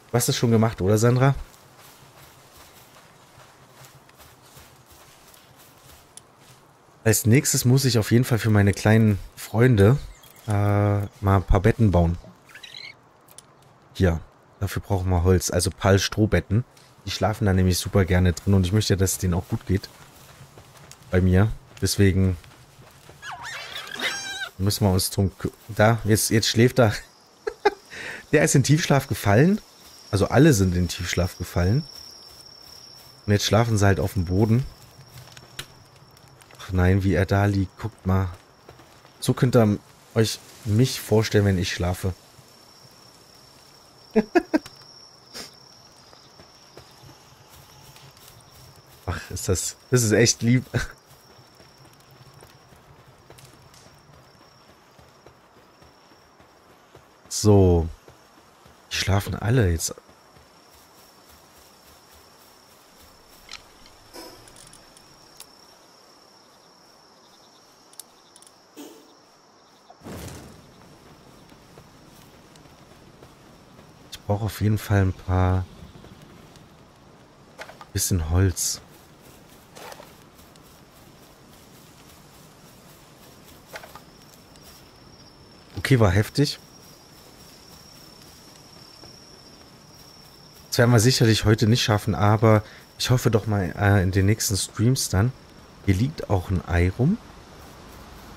Du hast es schon gemacht, oder Sandra? Als nächstes muss ich auf jeden Fall für meine kleinen Freunde äh, mal ein paar Betten bauen. Hier. Dafür brauchen wir Holz. Also Palstrohbetten. Die schlafen da nämlich super gerne drin. Und ich möchte, dass es denen auch gut geht. Bei mir. Deswegen müssen wir uns drum... Da, jetzt, jetzt schläft er. Der ist in Tiefschlaf gefallen. Also alle sind in Tiefschlaf gefallen. Und jetzt schlafen sie halt auf dem Boden. Ach nein, wie er da liegt. Guckt mal. So könnt ihr euch mich vorstellen, wenn ich schlafe. Ach, ist das... Das ist echt lieb. So. Die schlafen alle jetzt. Ich brauche auf jeden Fall ein paar... bisschen Holz. Okay, war heftig. Das werden wir sicherlich heute nicht schaffen, aber ich hoffe doch mal äh, in den nächsten Streams dann. Hier liegt auch ein Ei rum.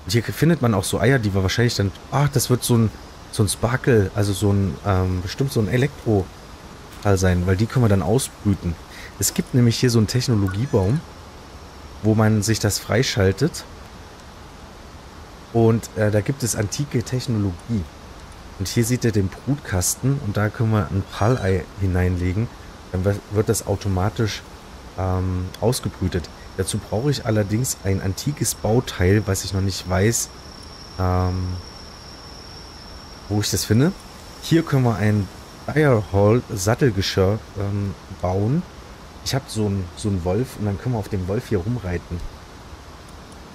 Und hier findet man auch so Eier, die wir wahrscheinlich dann... Ach, das wird so ein, so ein Sparkle, also so ein ähm, bestimmt so ein Elektro-Teil sein, weil die können wir dann ausbrüten. Es gibt nämlich hier so einen Technologiebaum, wo man sich das freischaltet. Und äh, da gibt es antike Technologie. Und hier seht ihr den Brutkasten und da können wir ein Palei hineinlegen. Dann wird das automatisch ähm, ausgebrütet. Dazu brauche ich allerdings ein antikes Bauteil, was ich noch nicht weiß, ähm, wo ich das finde. Hier können wir ein Firehall-Sattelgeschirr ähm, bauen. Ich habe so einen so einen Wolf und dann können wir auf dem Wolf hier rumreiten.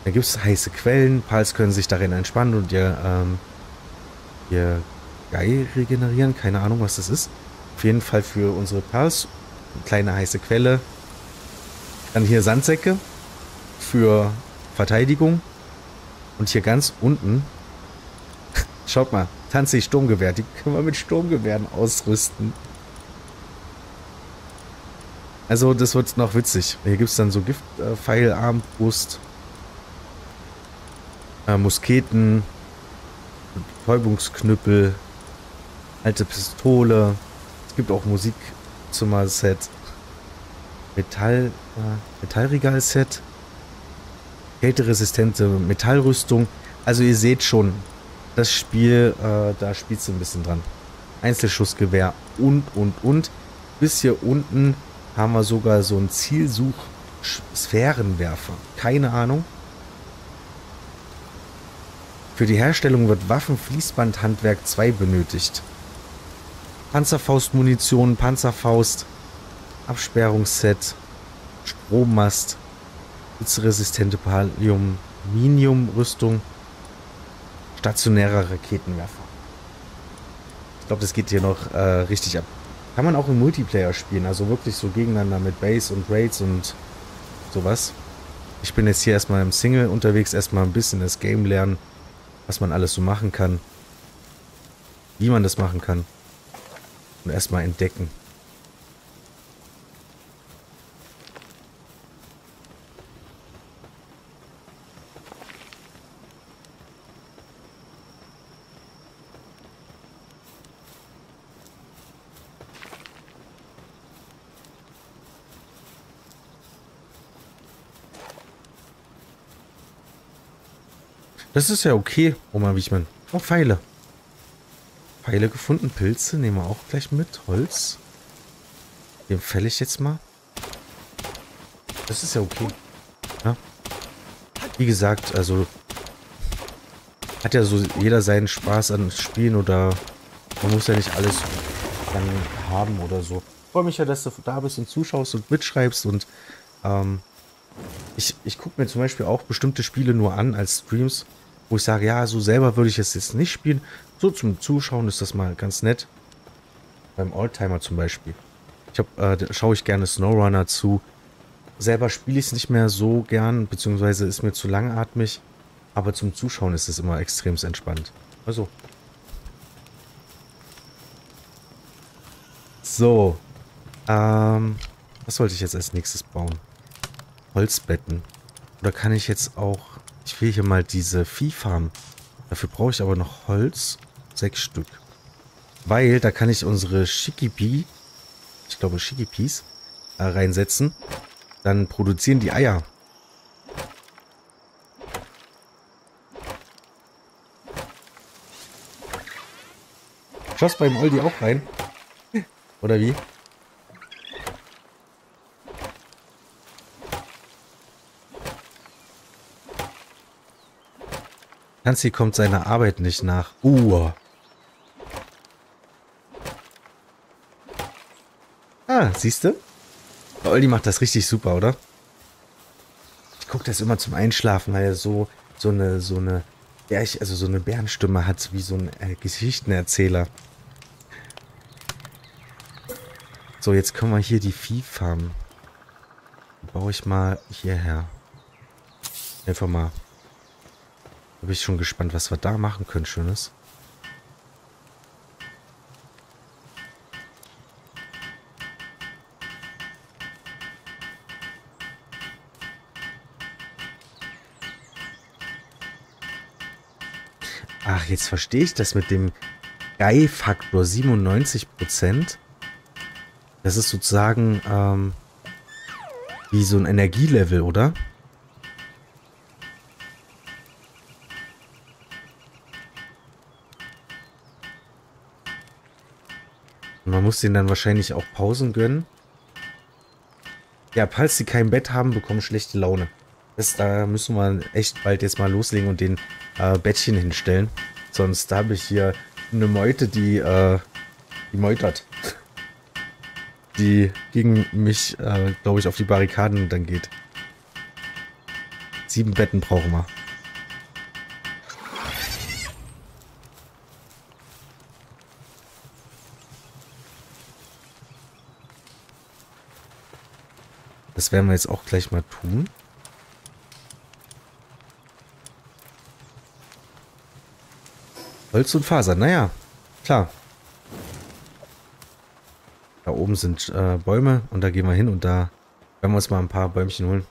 Da gibt es heiße Quellen, Pals können sich darin entspannen und ihr, ähm, ihr Geil regenerieren. Keine Ahnung, was das ist. Auf jeden Fall für unsere Pals eine kleine heiße Quelle. Dann hier Sandsäcke für Verteidigung. Und hier ganz unten, schaut mal, Tanzi Sturmgewehr. Die können wir mit Sturmgewehren ausrüsten. Also das wird noch witzig. Hier gibt es dann so Giftpfeilarmbrust. Äh, Musketen, Betäubungsknüppel, alte Pistole. Es gibt auch Musikzimmer-Set, Metall, äh, Metallregal-Set, kälteresistente Metallrüstung. Also ihr seht schon, das Spiel, äh, da spielt es ein bisschen dran. Einzelschussgewehr und, und, und. Bis hier unten haben wir sogar so einen Zielsuch-Sphärenwerfer. Keine Ahnung. Für die Herstellung wird Waffenfließbandhandwerk zwei benötigt. Panzerfaustmunition, Panzerfaust, Absperrungsset, Strommast, hitzeresistente Pallium-Minium-Rüstung, stationärer Raketenwerfer. Ich glaube, das geht hier noch äh, richtig ab. Kann man auch im Multiplayer spielen, also wirklich so gegeneinander mit Base und Raids und sowas. Ich bin jetzt hier erstmal im Single unterwegs, erstmal ein bisschen das Game lernen. Was man alles so machen kann. Wie man das machen kann. Und erstmal entdecken. Das ist ja okay, Oma Wichmann. Oh, Pfeile. Pfeile gefunden, Pilze nehmen wir auch gleich mit. Holz. Den fälle ich jetzt mal. Das ist ja okay. Ja. Wie gesagt, also hat ja so jeder seinen Spaß an Spielen oder man muss ja nicht alles dann haben oder so. Ich freue mich ja, dass du da bist und zuschaust und mitschreibst und ähm, ich, ich gucke mir zum Beispiel auch bestimmte Spiele nur an als Streams, wo ich sage, ja, so selber würde ich es jetzt nicht spielen. So zum Zuschauen ist das mal ganz nett. Beim Oldtimer zum Beispiel. Ich hab, äh, da schaue ich gerne Snowrunner zu. Selber spiele ich es nicht mehr so gern, beziehungsweise ist mir zu langatmig. Aber zum Zuschauen ist es immer extrem entspannt. Also. So. Ähm, was sollte ich jetzt als nächstes bauen? Holzbetten. Oder kann ich jetzt auch... Ich will hier mal diese Viehfarm. Dafür brauche ich aber noch Holz. Sechs Stück. Weil, da kann ich unsere Shikibi, ich glaube Shikibis, äh, reinsetzen. Dann produzieren die Eier. Schoss beim Oldi auch rein? Oder wie? Nancy kommt seiner Arbeit nicht nach. Uh. Ah, siehst du? Der Oldi macht das richtig super, oder? Ich gucke das immer zum Einschlafen, weil er so, so eine, so eine, also so eine Bärenstimme hat, wie so ein äh, Geschichtenerzähler. So, jetzt können wir hier die Viehfarm. Baue ich mal hierher. Einfach mal. Da bin ich schon gespannt, was wir da machen können, Schönes. Ach, jetzt verstehe ich das mit dem Guy-Faktor siebenundneunzig Prozent. Das ist sozusagen ähm, wie so ein Energielevel, oder? Man muss denen dann wahrscheinlich auch Pausen gönnen. Ja, falls die kein Bett haben, bekommen schlechte Laune. Das, da müssen wir echt bald jetzt mal loslegen und den äh, Bettchen hinstellen. Sonst habe ich hier eine Meute, die, äh, die meutert. Die gegen mich, äh, glaube ich, auf die Barrikaden dann geht. Sieben Betten brauchen wir. Das werden wir jetzt auch gleich mal tun. Holz und Faser, naja, klar. Da oben sind äh, Bäume und da gehen wir hin und da werden wir uns mal ein paar Bäumchen holen.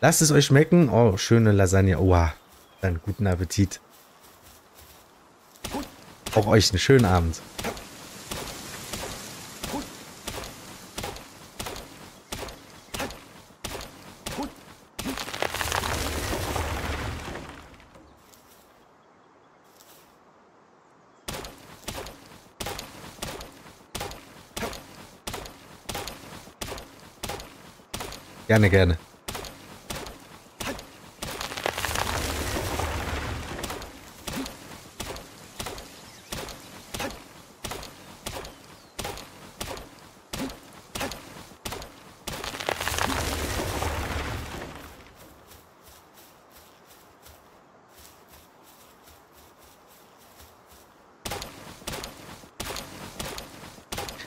Lasst es euch schmecken. Oh, schöne Lasagne. Oha, dann guten Appetit. Auch euch einen schönen Abend. Gerne, gerne.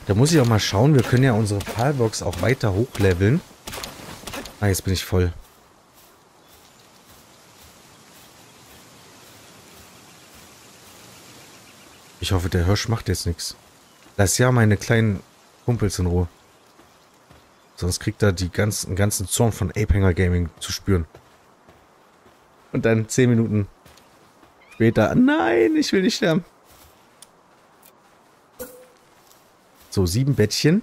Da muss ich auch mal schauen, wir können ja unsere Palbox auch weiter hochleveln. Ah, jetzt bin ich voll. Ich hoffe, der Hirsch macht jetzt nichts. Lass ja meine kleinen Kumpels in Ruhe. Sonst kriegt er die ganzen, ganzen Zorn von ApeHanger Gaming zu spüren. Und dann zehn Minuten später. Nein, ich will nicht sterben. So, sieben Bettchen.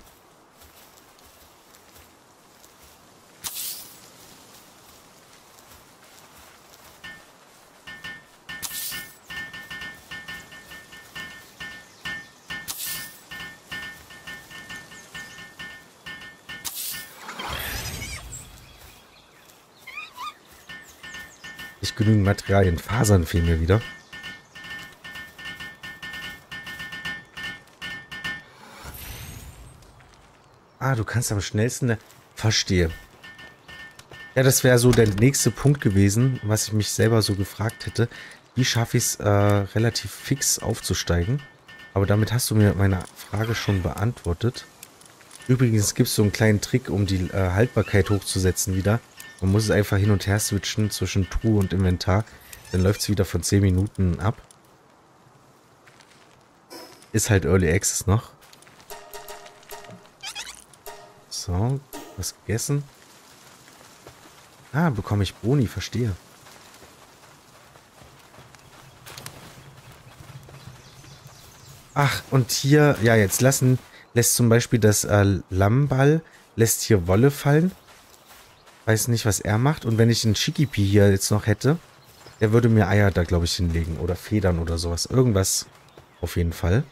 Genügend Materialien. Fasern fehlen mir wieder. Ah, du kannst am schnellsten... Verstehe. Ja, das wäre so der nächste Punkt gewesen, was ich mich selber so gefragt hätte. Wie schaffe ich es, äh, relativ fix aufzusteigen? Aber damit hast du mir meine Frage schon beantwortet. Übrigens gibt es so einen kleinen Trick, um die äh, Haltbarkeit hochzusetzen wieder. Man muss es einfach hin und her switchen zwischen Truhe und Inventar. Dann läuft es wieder von zehn Minuten ab. Ist halt Early Access noch. So, was gegessen. Ah, bekomme ich Boni, verstehe. Ach, und hier, ja, jetzt lassen lässt zum Beispiel das äh, Lammball, lässt hier Wolle fallen. Weiß nicht, was er macht. Und wenn ich einen Chikipi hier jetzt noch hätte, der würde mir Eier da, glaube ich, hinlegen. Oder Federn oder sowas. Irgendwas auf jeden Fall.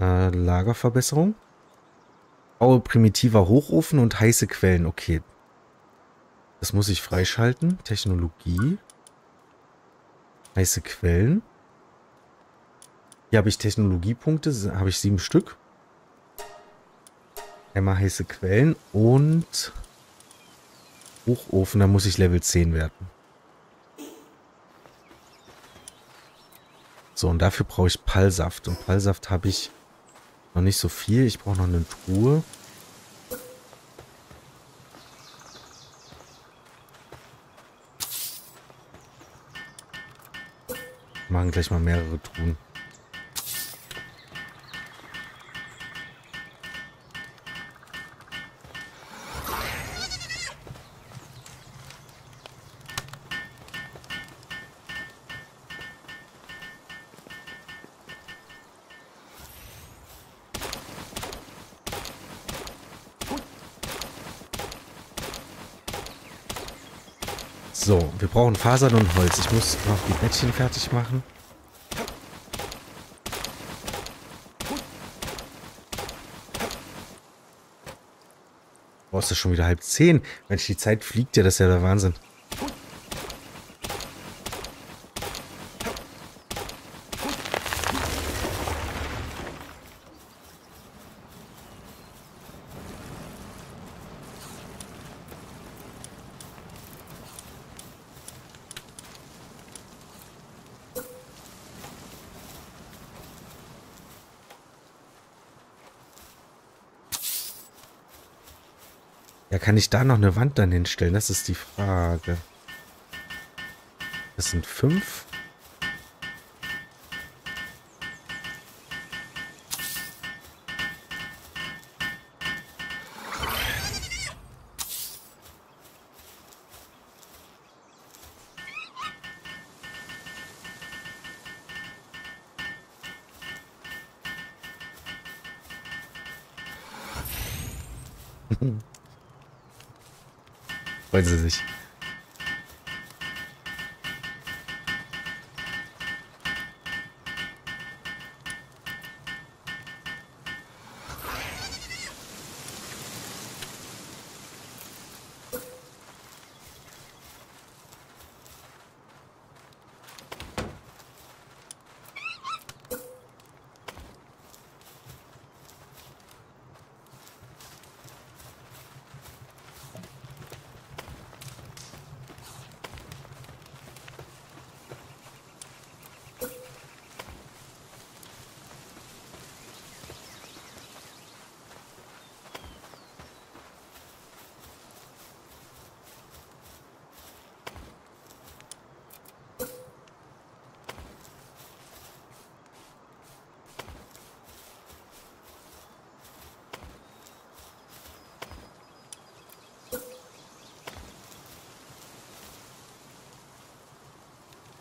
Äh, Lagerverbesserung. Baue primitiver Hochofen und heiße Quellen. Okay. Das muss ich freischalten. Technologie. Heiße Quellen. Hier habe ich Technologiepunkte. Habe ich sieben Stück. Einmal heiße Quellen und Hochofen. Da muss ich Level zehn werden. So, und dafür brauche ich Palsaft. Und Palsaft habe ich noch nicht so viel. Ich brauche noch eine Truhe. Wir machen gleich mal mehrere Truhen. So, wir brauchen Fasern und Holz. Ich muss noch die Bettchen fertig machen. Boah, ist das schon wieder halb zehn. Mensch, die Zeit fliegt ja, das ist ja der Wahnsinn. Ja, kann ich da noch eine Wand dann hinstellen? Das ist die Frage. Das sind fünf. Freuen Sie sich.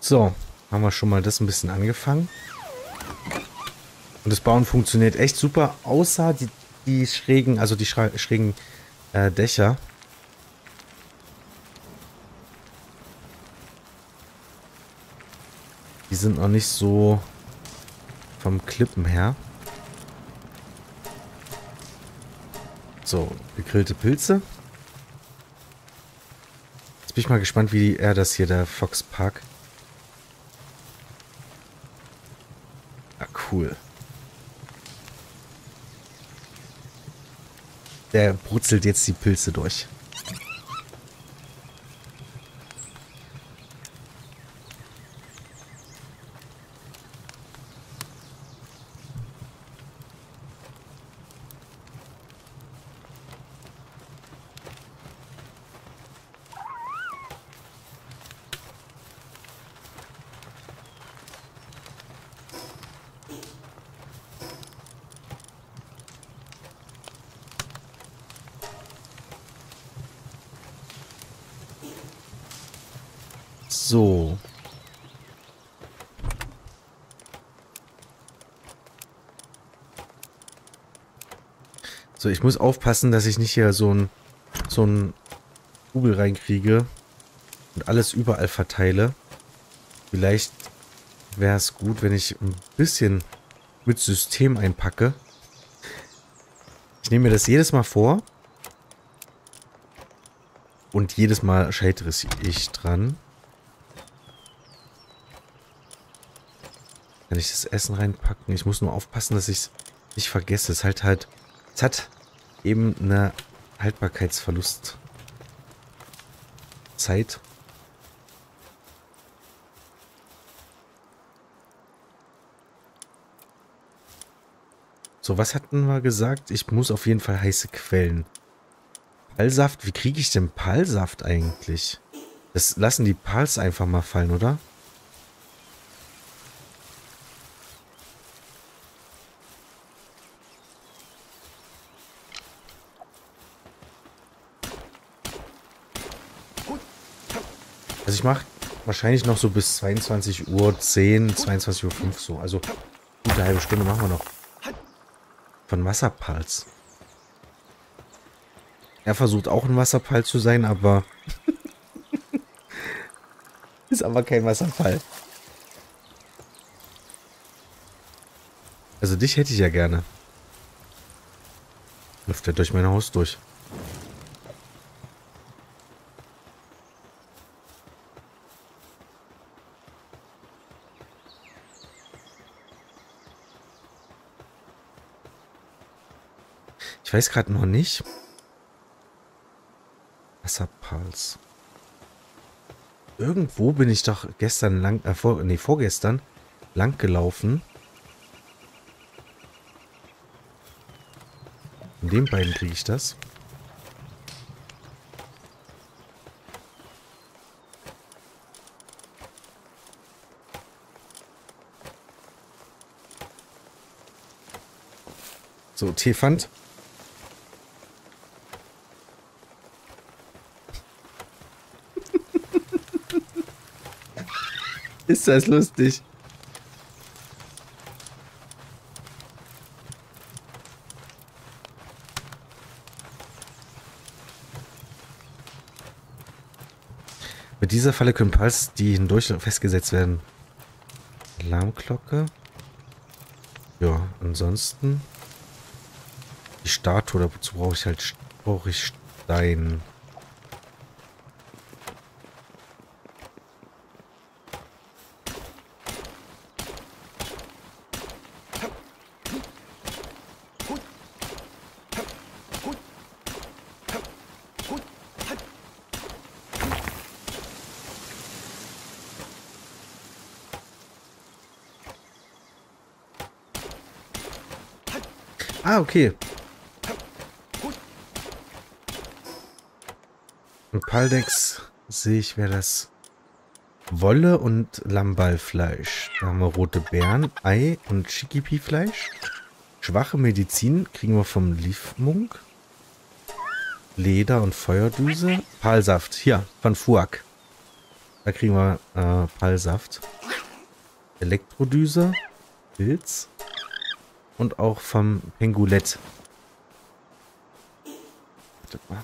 So, haben wir schon mal das ein bisschen angefangen. Und das Bauen funktioniert echt super, außer die, die schrägen, also die schrägen äh, Dächer. Die sind noch nicht so vom Klippen her. So, gegrillte Pilze. Jetzt bin ich mal gespannt, wie er das hier, der Fox Park. Cool. Der brutzelt jetzt die Pilze durch. So. So, ich muss aufpassen, dass ich nicht hier so ein so ein Kugel reinkriege und alles überall verteile. Vielleicht wäre es gut, wenn ich ein bisschen mit System einpacke. Ich nehme mir das jedes Mal vor. Und jedes Mal scheitere ich dran. Kann ich das Essen reinpacken? Ich muss nur aufpassen, dass ich es nicht vergesse. Es halt halt. Es hat eben eine Haltbarkeitsverlust. Zeit. So, was hatten wir gesagt? Ich muss auf jeden Fall heiße Quellen. Palsaft? Wie kriege ich denn Palsaft eigentlich? Das lassen die Pals einfach mal fallen, oder? Also ich mache wahrscheinlich noch so bis zweiundzwanzig Uhr zehn, zweiundzwanzig Uhr fünf so. Also gute halbe Stunde machen wir noch. Von Wasserpals. Er versucht auch ein Wasserpal zu sein, aber ist aber kein Wasserfall. Also dich hätte ich ja gerne. Läuft er durch mein Haus durch. Ich weiß gerade noch nicht. Wasserpals. Irgendwo bin ich doch gestern lang, äh, vor, nee, vorgestern lang gelaufen. In den beiden kriege ich das. So, Teefand. Ist das lustig? Mit dieser Falle können Pals, die hindurch festgesetzt werden. Alarmglocke. Ja, ansonsten. Die Statue, dazu brauche ich halt brauche ich Stein. Ah, okay. Ein Paldex sehe ich, wäre das Wolle und Lammballfleisch. Da haben wir rote Beeren, Ei und Chikipi-Fleisch. Schwache Medizin kriegen wir vom Liefmunk. Leder und Feuerdüse. Palsaft. Hier, von Fuak. Da kriegen wir äh, Palsaft. Elektrodüse. Pilz. Und auch vom Pengulett. Warte mal.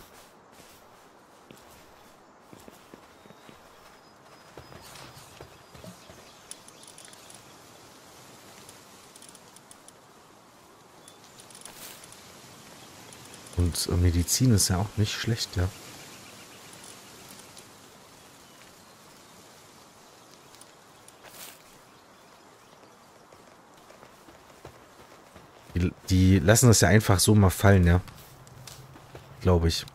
Und Medizin ist ja auch nicht schlecht, ja. Die lassen das ja einfach so mal fallen, ja. Glaube ich.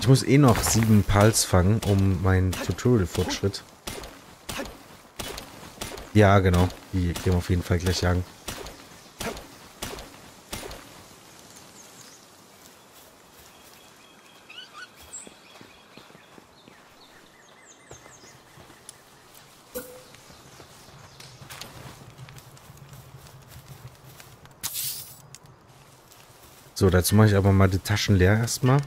Ich muss eh noch sieben Pals fangen, um meinen Tutorial-Fortschritt. Ja, genau. Die gehen wir auf jeden Fall gleich jagen. So, dazu mache ich aber mal die Taschen leer erstmal.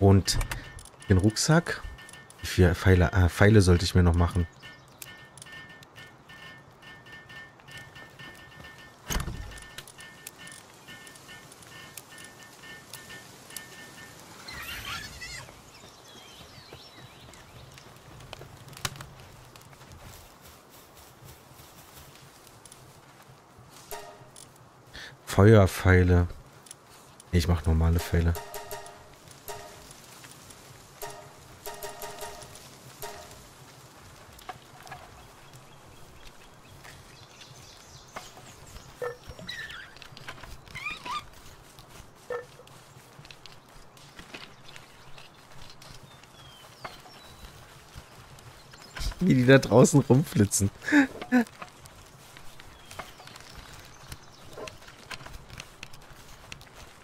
Und den Rucksack. Die für Pfeile? Ah, Pfeile sollte ich mir noch machen. Feuerpfeile. Ich mache normale Pfeile. Wie die da draußen rumflitzen.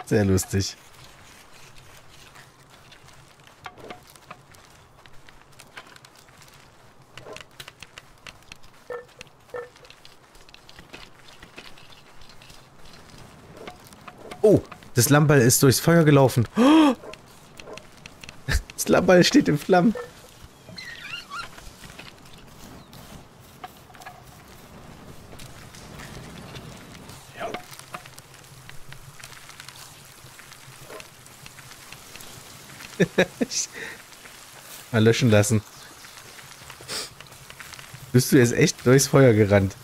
Sehr lustig. Oh, das Lammball ist durchs Feuer gelaufen. Oh! Das Lammball steht in Flammen. Mal löschen lassen. Bist du jetzt echt durchs Feuer gerannt?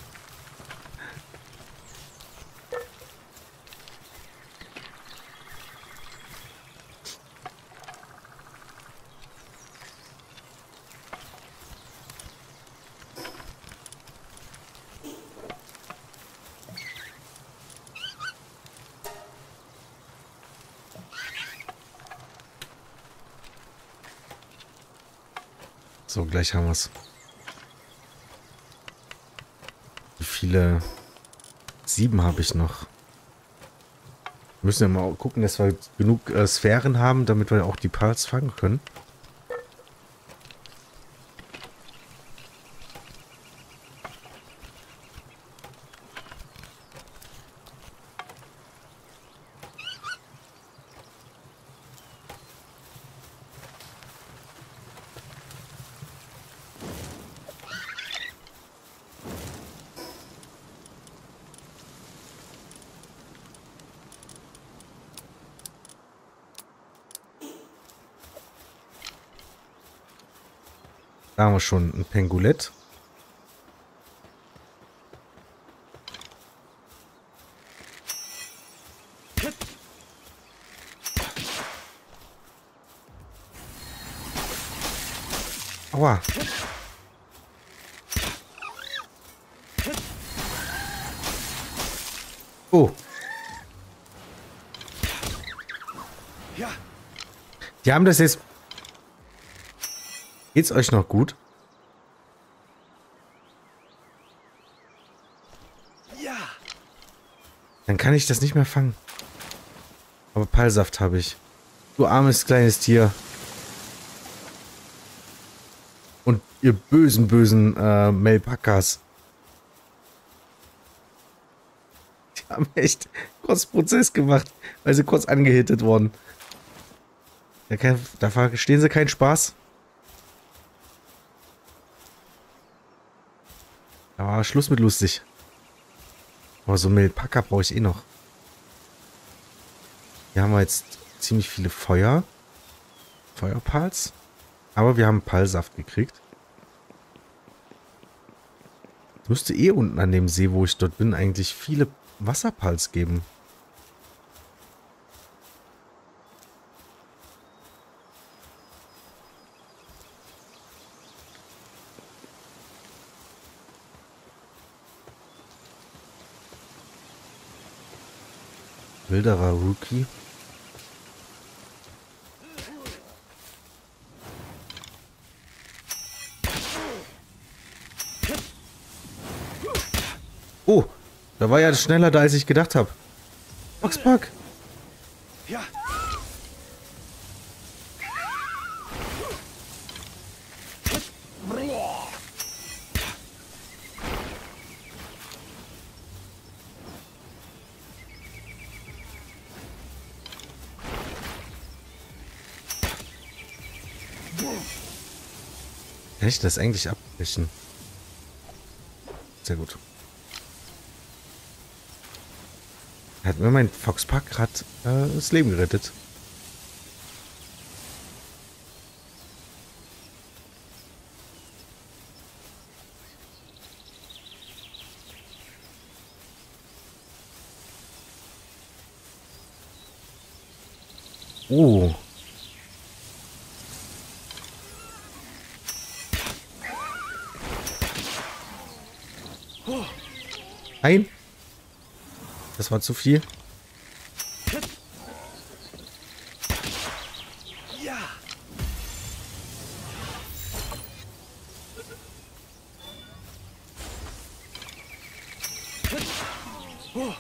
So, gleich haben wir es. Wie viele? Sieben habe ich noch. Wir müssen ja mal gucken, dass wir genug äh, Sphären haben, damit wir auch die Parts fangen können. Da haben wir schon ein Pengulett. Aua. Oh. Die haben das jetzt... Geht's euch noch gut? Ja. Dann kann ich das nicht mehr fangen. Aber Palsaft habe ich. Du armes kleines Tier. Und ihr bösen, bösen äh, Melpakas. Die haben echt kurz Prozess gemacht, weil sie kurz angehittet wurden. Da, kann, da verstehen sie keinen Spaß. Aber Schluss mit lustig. Aber so Melpaka brauche ich eh noch. Hier haben wir jetzt ziemlich viele Feuer. Feuerpals. Aber wir haben Palsaft gekriegt. Es müsste eh unten an dem See, wo ich dort bin, eigentlich viele Wasserpals geben. Wilderer Rookie. Oh, da war ja schneller da, als ich gedacht habe. Boxpack. Ja. Kann ich das eigentlich abbrechen? Sehr gut. Hat mir mein Foxpack gerade äh, das Leben gerettet. Oh. Nein. Das war zu viel. Ja. Oh.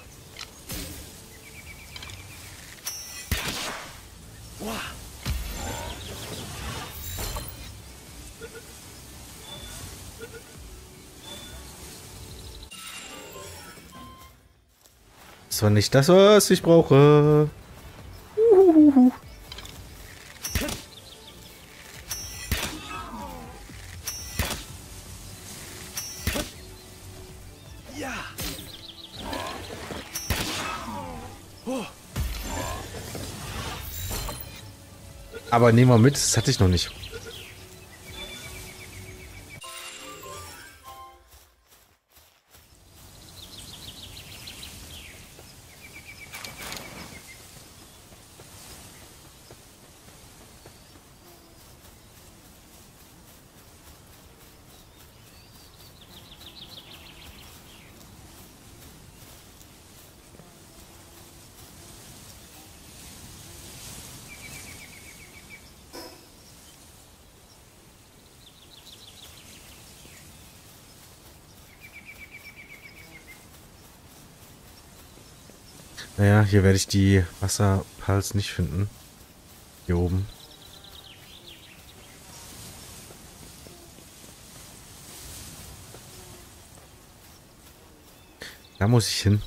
Das war nicht das, was ich brauche. Uhuhuhu. Ja. Oh. Aber nehmen wir mit, das hatte ich noch nicht. Naja, hier werde ich die Wasserpals nicht finden. Hier oben. Da muss ich hin.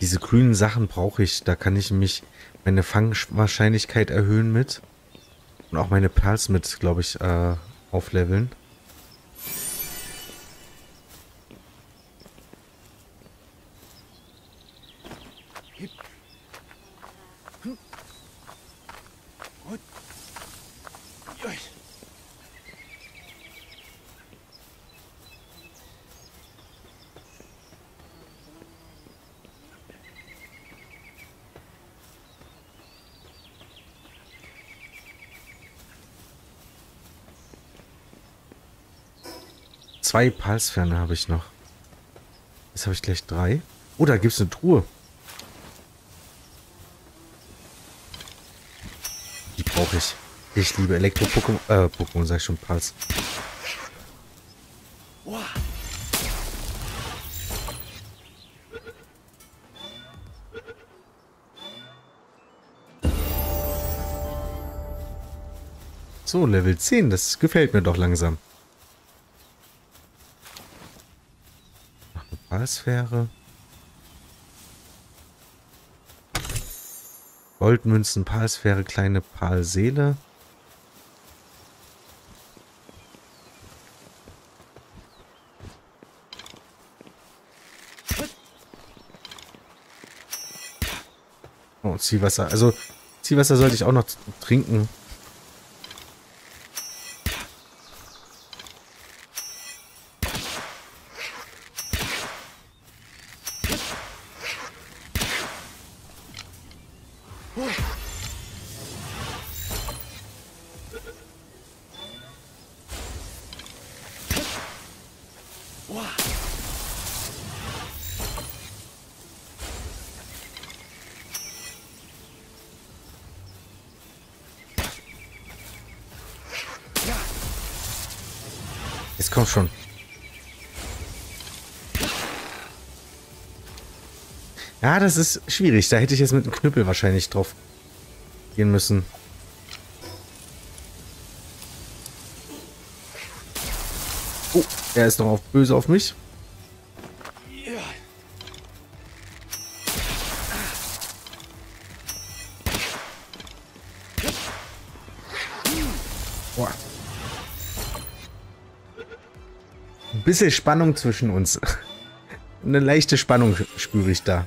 Diese grünen Sachen brauche ich. Da kann ich mich meine Fangwahrscheinlichkeit erhöhen mit. Und auch meine Pals mit, glaube ich, äh, aufleveln. Zwei Palsferne habe ich noch. Jetzt habe ich gleich drei. Oh, da gibt es eine Truhe. Die brauche ich. Ich liebe Elektro-Pokémon. Äh, Pokémon sag ich schon, Pals. So, Level zehn. Das gefällt mir doch langsam. Palsphäre. Goldmünzen, Palsphäre, kleine Palseele. Oh, Ziehwasser. Also, Ziehwasser sollte ich auch noch trinken. Jetzt komm schon. Ja, das ist schwierig. Da hätte ich jetzt mit einem Knüppel wahrscheinlich drauf gehen müssen. Oh, er ist noch auf böse auf mich. bisschen Spannung zwischen uns. Eine leichte Spannung spüre ich da.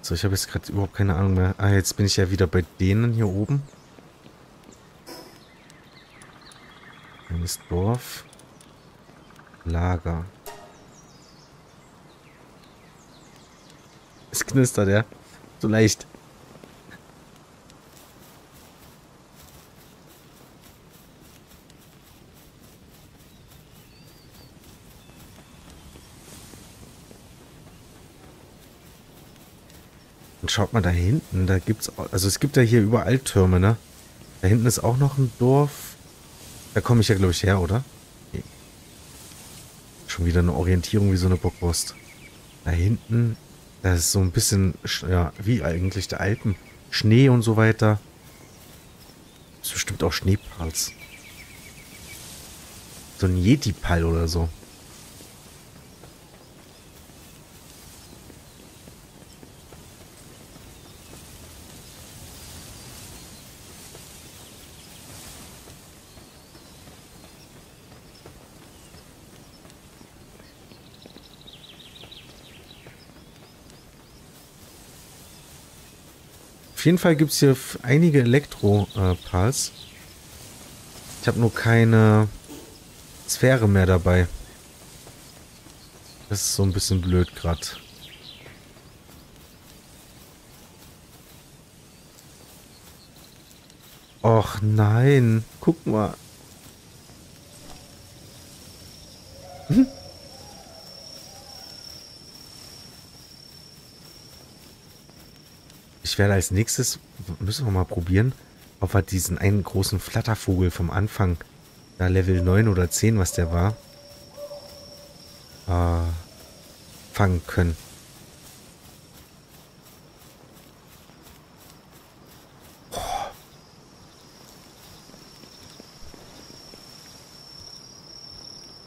So, ich habe jetzt gerade überhaupt keine Ahnung mehr. Ah, jetzt bin ich ja wieder bei denen hier oben. Kleines Dorf. Lager. Es knistert, ja. So leicht. Und schaut mal da hinten, da gibt's auch, also es gibt ja hier überall Türme, ne? Da hinten ist auch noch ein Dorf. Da komme ich ja, glaube ich, her, oder? Nee. Schon wieder eine Orientierung wie so eine Bockwurst. Da hinten, da ist so ein bisschen, ja, wie eigentlich der Alpen. Schnee und so weiter. Ist bestimmt auch Schneepals. So ein Yeti-Pal oder so. Auf jeden Fall gibt es hier einige Elektro-Pals. Ich habe nur keine Sphäre mehr dabei. Das ist so ein bisschen blöd gerade. Och nein, guck mal. Hm? Ich werde als nächstes, müssen wir mal probieren, ob wir diesen einen großen Flattervogel vom Anfang, da Level neun oder zehn, was der war, äh, fangen können. Oh.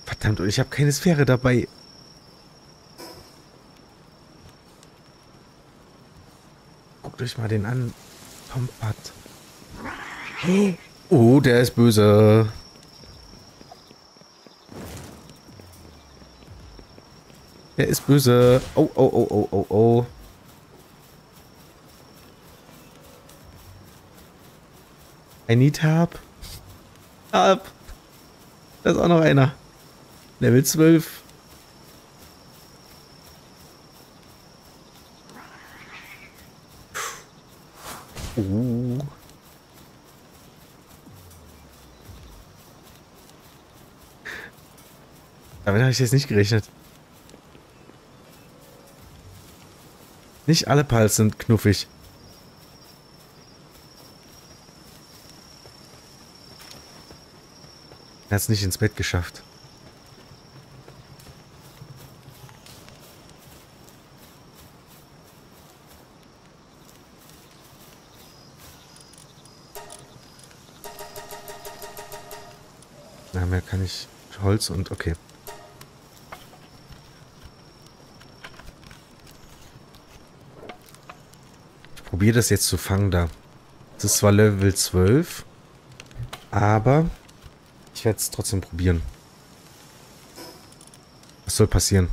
Verdammt, und ich habe keine Sphäre dabei. Guckt euch mal den an. Pompat. Hey. Oh, der ist böse. Der ist böse. Oh, oh, oh, oh, oh, oh. I need help. Help. Da ist auch noch einer. Level zwölf. Uh. Damit habe ich jetzt nicht gerechnet. Nicht alle Pals sind knuffig. Er hat es nicht ins Bett geschafft. Mehr kann ich Holz und okay. Ich probiere das jetzt zu fangen da. Das ist zwar Level zwölf, aber ich werde es trotzdem probieren. Was soll passieren?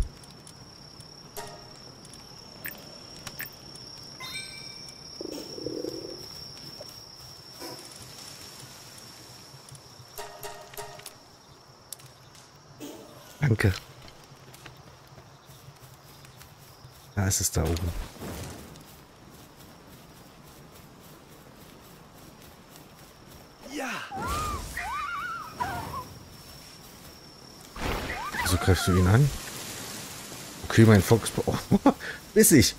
Danke. Da ist es da oben. Ja. Wieso greifst du ihn an? Okay, mein Fox. Oh, biss ich.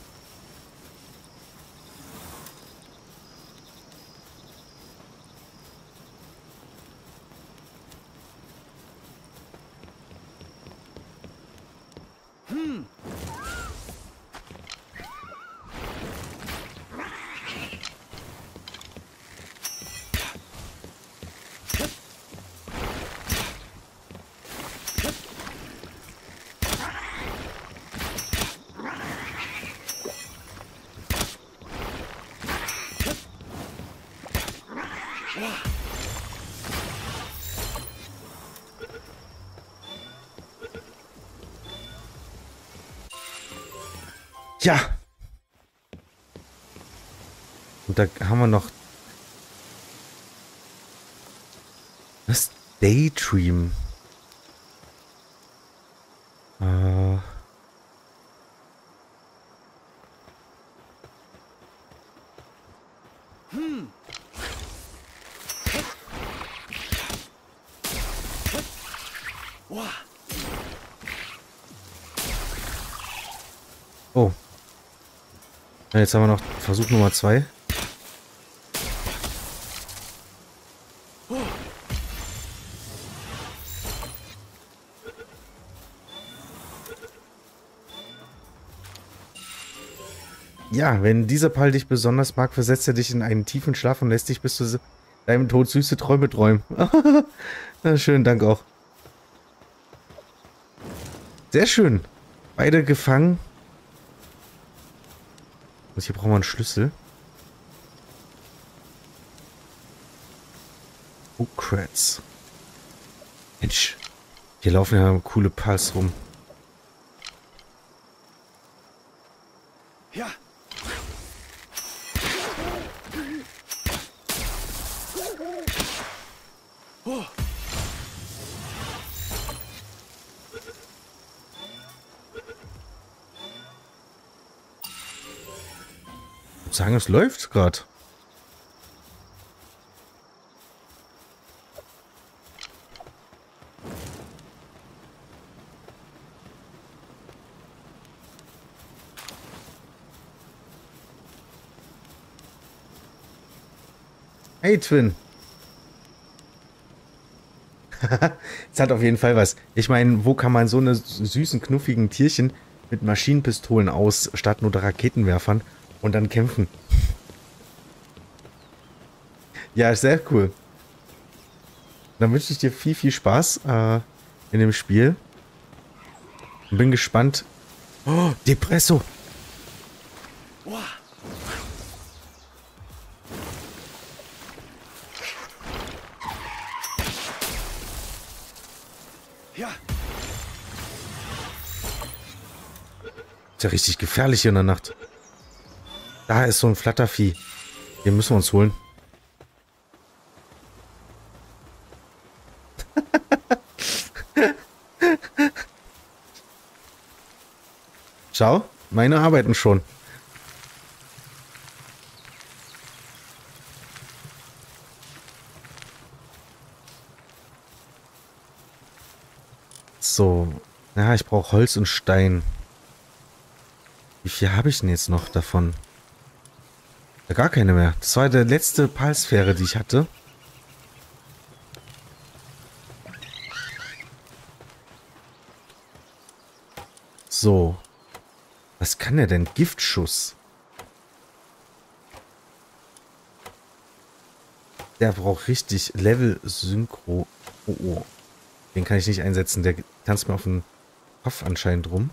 Ja. Und da haben wir noch das Daydream. Äh... Oh. Ja, jetzt haben wir noch Versuch Nummer zwei. Ja, wenn dieser Pal dich besonders mag, versetzt er dich in einen tiefen Schlaf und lässt dich bis zu deinem Tod süße Träume träumen. Na, schönen Dank auch. Sehr schön. Beide gefangen. Und hier brauchen wir einen Schlüssel. Oh, Kratz. Mensch. Hier laufen ja coole Pals rum. Ja. Oh. Sagen, es läuft gerade. Hey, Twin. Es hat auf jeden Fall was. Ich meine, wo kann man so eine süßen, knuffigen Tierchen mit Maschinenpistolen ausstatten oder Raketenwerfern? Und dann kämpfen. Ja, ist sehr cool. Dann wünsche ich dir viel, viel Spaß äh, in dem Spiel. Bin gespannt. Oh, Depresso. Ja. Ist ja richtig gefährlich hier in der Nacht. Da ist so ein Flattervieh. Den müssen wir uns holen. Schau, meine arbeiten schon. So. Ja, ich brauche Holz und Stein. Wie viel habe ich denn jetzt noch davon? Gar keine mehr. Das war die letzte Palsphäre, die ich hatte. So. Was kann der denn? Giftschuss. Der braucht richtig Level-Synchro. Oh, oh. Den kann ich nicht einsetzen. Der tanzt mir auf den Kopf anscheinend rum.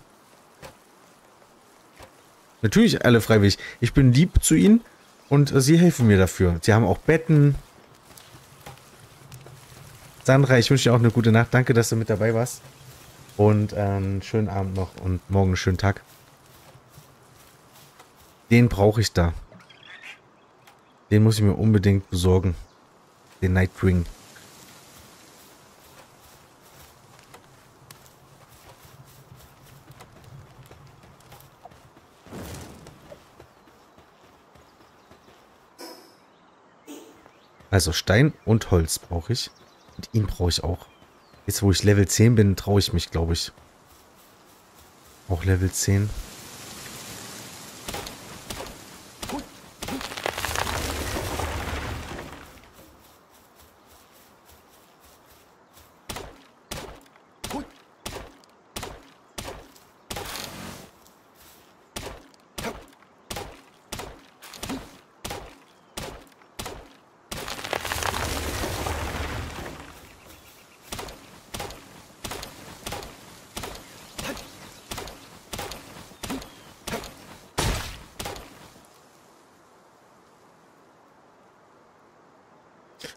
Natürlich alle freiwillig. Ich bin lieb zu ihnen. Und sie helfen mir dafür. Sie haben auch Betten. Sandra, ich wünsche dir auch eine gute Nacht. Danke, dass du mit dabei warst. Und äh, einen schönen Abend noch und morgen einen schönen Tag. Den brauche ich da. Den muss ich mir unbedingt besorgen. Den Nightwing. Also Stein und Holz brauche ich. Und ihn brauche ich auch. Jetzt, wo ich Level zehn bin, traue ich mich, glaube ich. Auch Level zehn.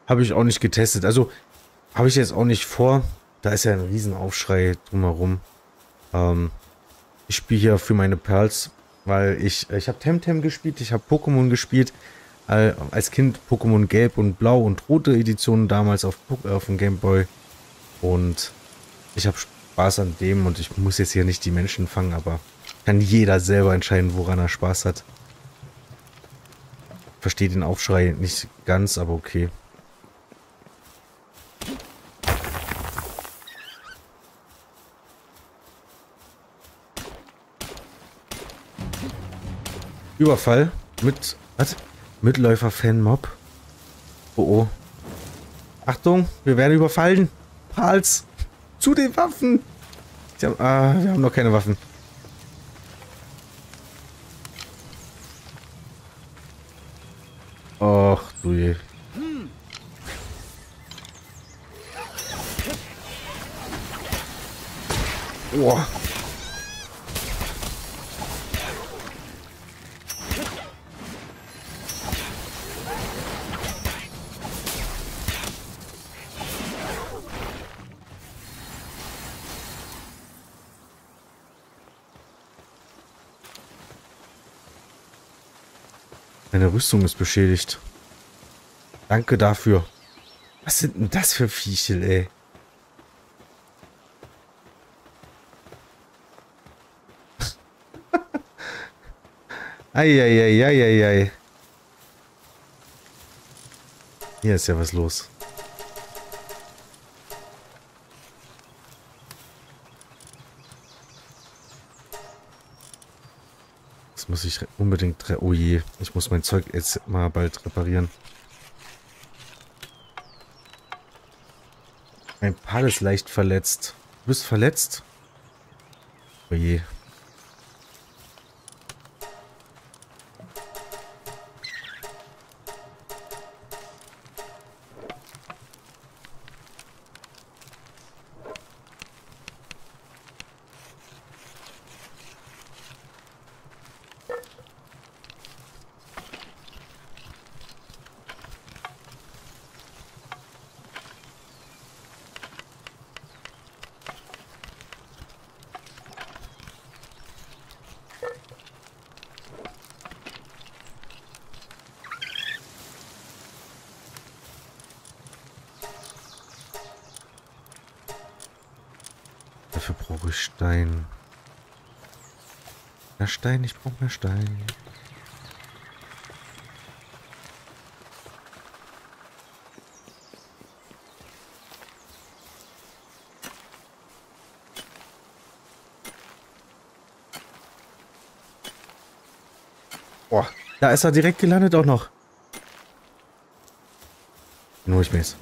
Habe ich auch nicht getestet. Also habe ich jetzt auch nicht vor. Da ist ja ein Riesenaufschrei drumherum. Ähm, ich spiele hier für meine Pals Weil ich, ich habe Temtem gespielt, ich habe Pokémon gespielt. Äh, als Kind Pokémon Gelb und Blau und Rote Editionen damals auf, auf dem Game Boy. Und ich habe Spaß an dem und ich muss jetzt hier nicht die Menschen fangen, aber kann jeder selber entscheiden, woran er Spaß hat. Verstehe den Aufschrei nicht ganz, aber okay. Überfall mit was? Mitläufer-Fan-Mob. Oh oh. Achtung, wir werden überfallen. Pals, zu den Waffen. Die haben, ah, wir haben noch keine Waffen. Och du je. Oh. Meine Rüstung ist beschädigt. Danke dafür. Was sind denn das für Viecher, ey? Eieieiei. Hier ist ja was los. Muss ich unbedingt... Oh je, ich muss mein Zeug jetzt mal bald reparieren. Mein Pal ist leicht verletzt. Du bist verletzt? Oh je. Dafür brauche ich Stein. Mehr Stein, ich brauche mehr Stein. Boah, da ist er direkt gelandet auch noch. Nur ich mir jetzt.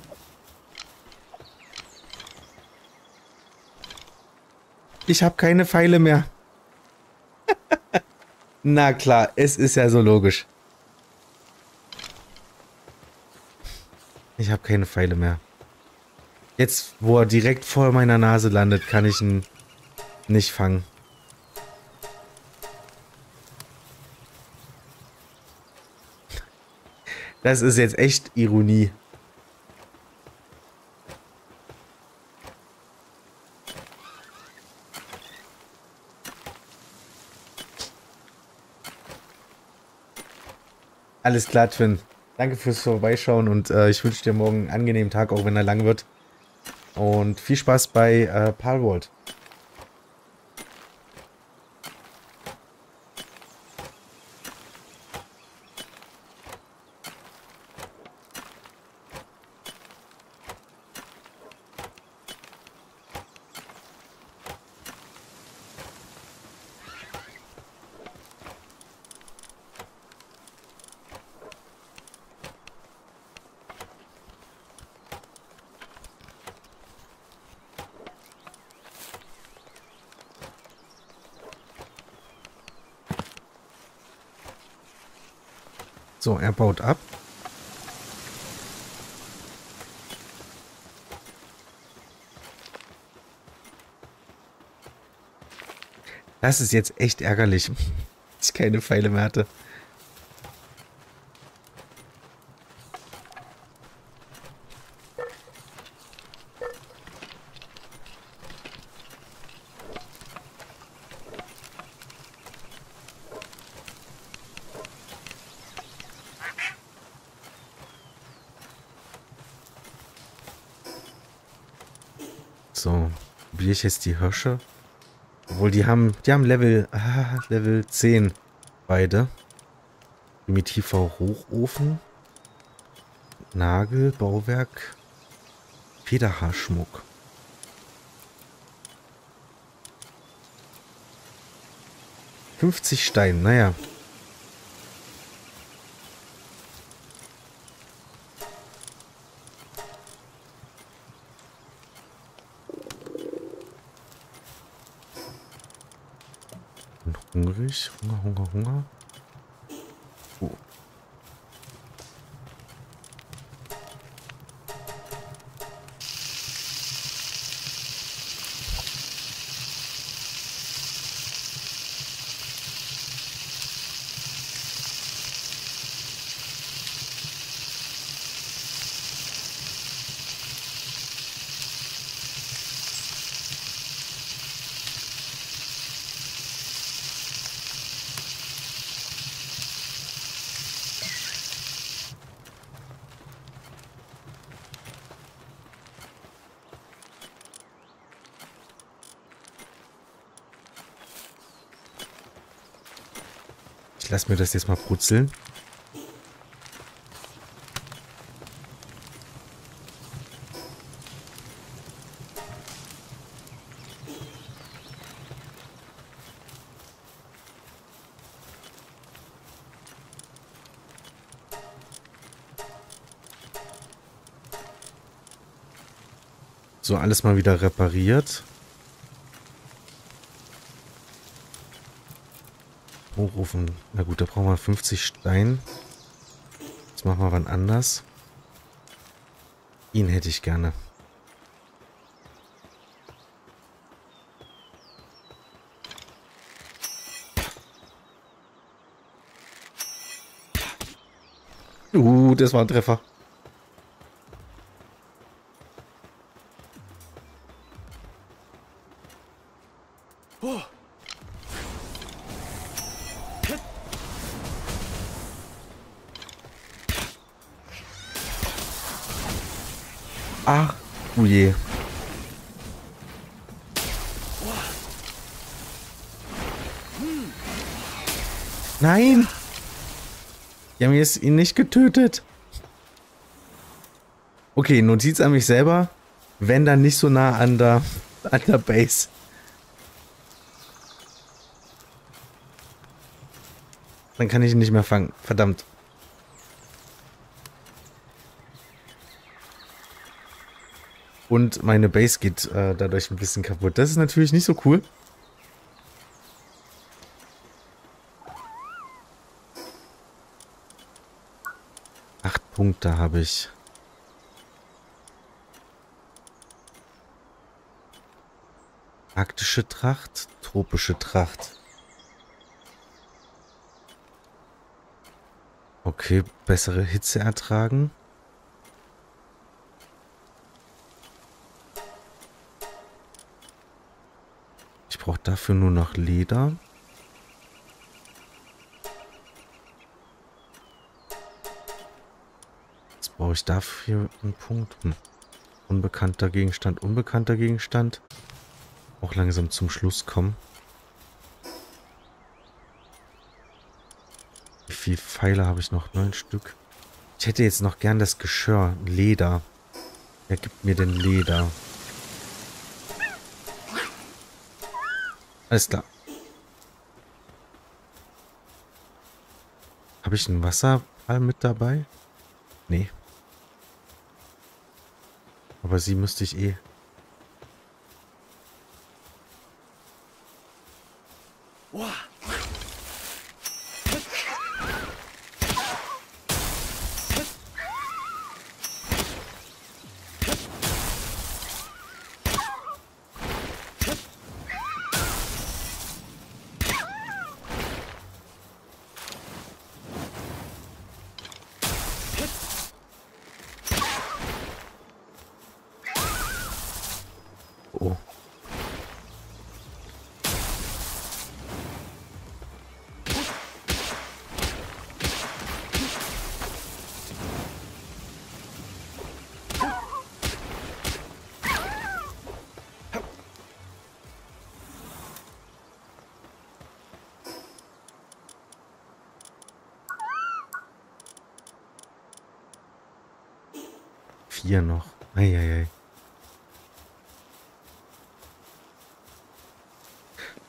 Ich habe keine Pfeile mehr. Na klar, es ist ja so logisch. Ich habe keine Pfeile mehr. Jetzt, wo er direkt vor meiner Nase landet, kann ich ihn nicht fangen. Das ist jetzt echt Ironie. Alles klar, Twin. Danke fürs Vorbeischauen und äh, ich wünsche dir morgen einen angenehmen Tag, auch wenn er lang wird. Und viel Spaß bei äh, Palworld. So, er baut ab. Das ist jetzt echt ärgerlich, dass ich keine Pfeile mehr hatte. So, probiere ich jetzt die Hirsche. Obwohl, die haben, die haben Level, ah, Level zehn beide. Primitiver Hochofen. Nagel, Bauwerk, Federhaarschmuck. fünfzig Steine, naja. Und hungrig, Hunger, Hunger, Hunger. Oh. Ich lasse mir das jetzt mal brutzeln. So, alles mal wieder repariert. Hochofen. Na gut, da brauchen wir fünfzig Stein. Das machen wir wann anders. Ihn hätte ich gerne. Uh, das war ein Treffer. Ach, oh je. Nein! Die haben jetzt ihn nicht getötet. Okay, Notiz an mich selber. Wenn, dann nicht so nah an der, an der Base. Dann kann ich ihn nicht mehr fangen. Verdammt. Und meine Base geht äh, dadurch ein bisschen kaputt. Das ist natürlich nicht so cool. Acht Punkte habe ich. Arktische Tracht, tropische Tracht. Okay, bessere Hitze ertragen. Brauche dafür nur noch Leder. Jetzt brauche ich dafür einen Punkt. Hm. Unbekannter Gegenstand, unbekannter Gegenstand. Auch langsam zum Schluss kommen. Wie viele Pfeile habe ich noch? Neun Stück. Ich hätte jetzt noch gern das Geschirr. Leder. Wer gibt mir denn Leder? Alles klar. Habe ich einen Wasserfall mit dabei? Nee. Aber sie müsste ich eh. vier noch. Eieiei.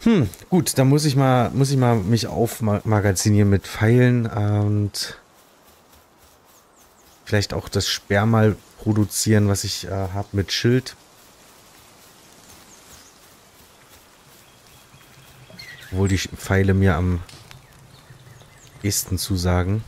Hm, gut, dann muss ich mal, muss ich mal mich aufmagazinieren mit Pfeilen und vielleicht auch das Speer mal produzieren, was ich äh, habe mit Schild. Obwohl die Pfeile mir am ehesten zusagen.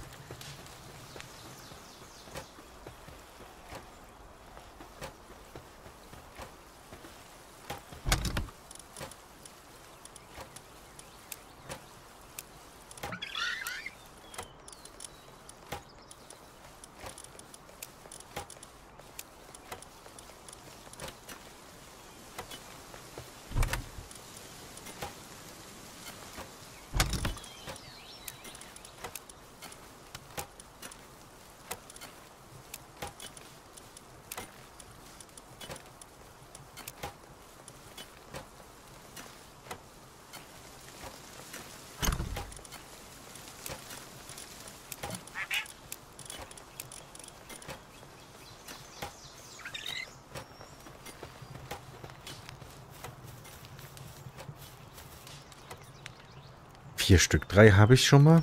Vier Stück, drei habe ich schon mal.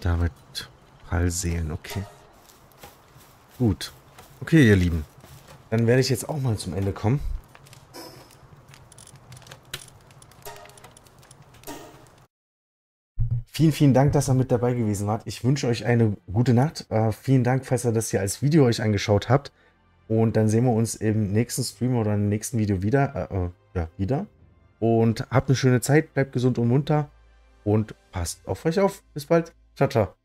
Damit Palseelen, okay. Gut. Okay, ihr Lieben. Dann werde ich jetzt auch mal zum Ende kommen. Vielen, vielen Dank, dass ihr mit dabei gewesen wart. Ich wünsche euch eine gute Nacht. Äh, vielen Dank, falls ihr das hier als Video euch angeschaut habt. Und dann sehen wir uns im nächsten Stream oder im nächsten Video wieder. Äh, ja, wieder. Und habt eine schöne Zeit, bleibt gesund und munter und passt auf euch auf. Bis bald. Ciao, ciao.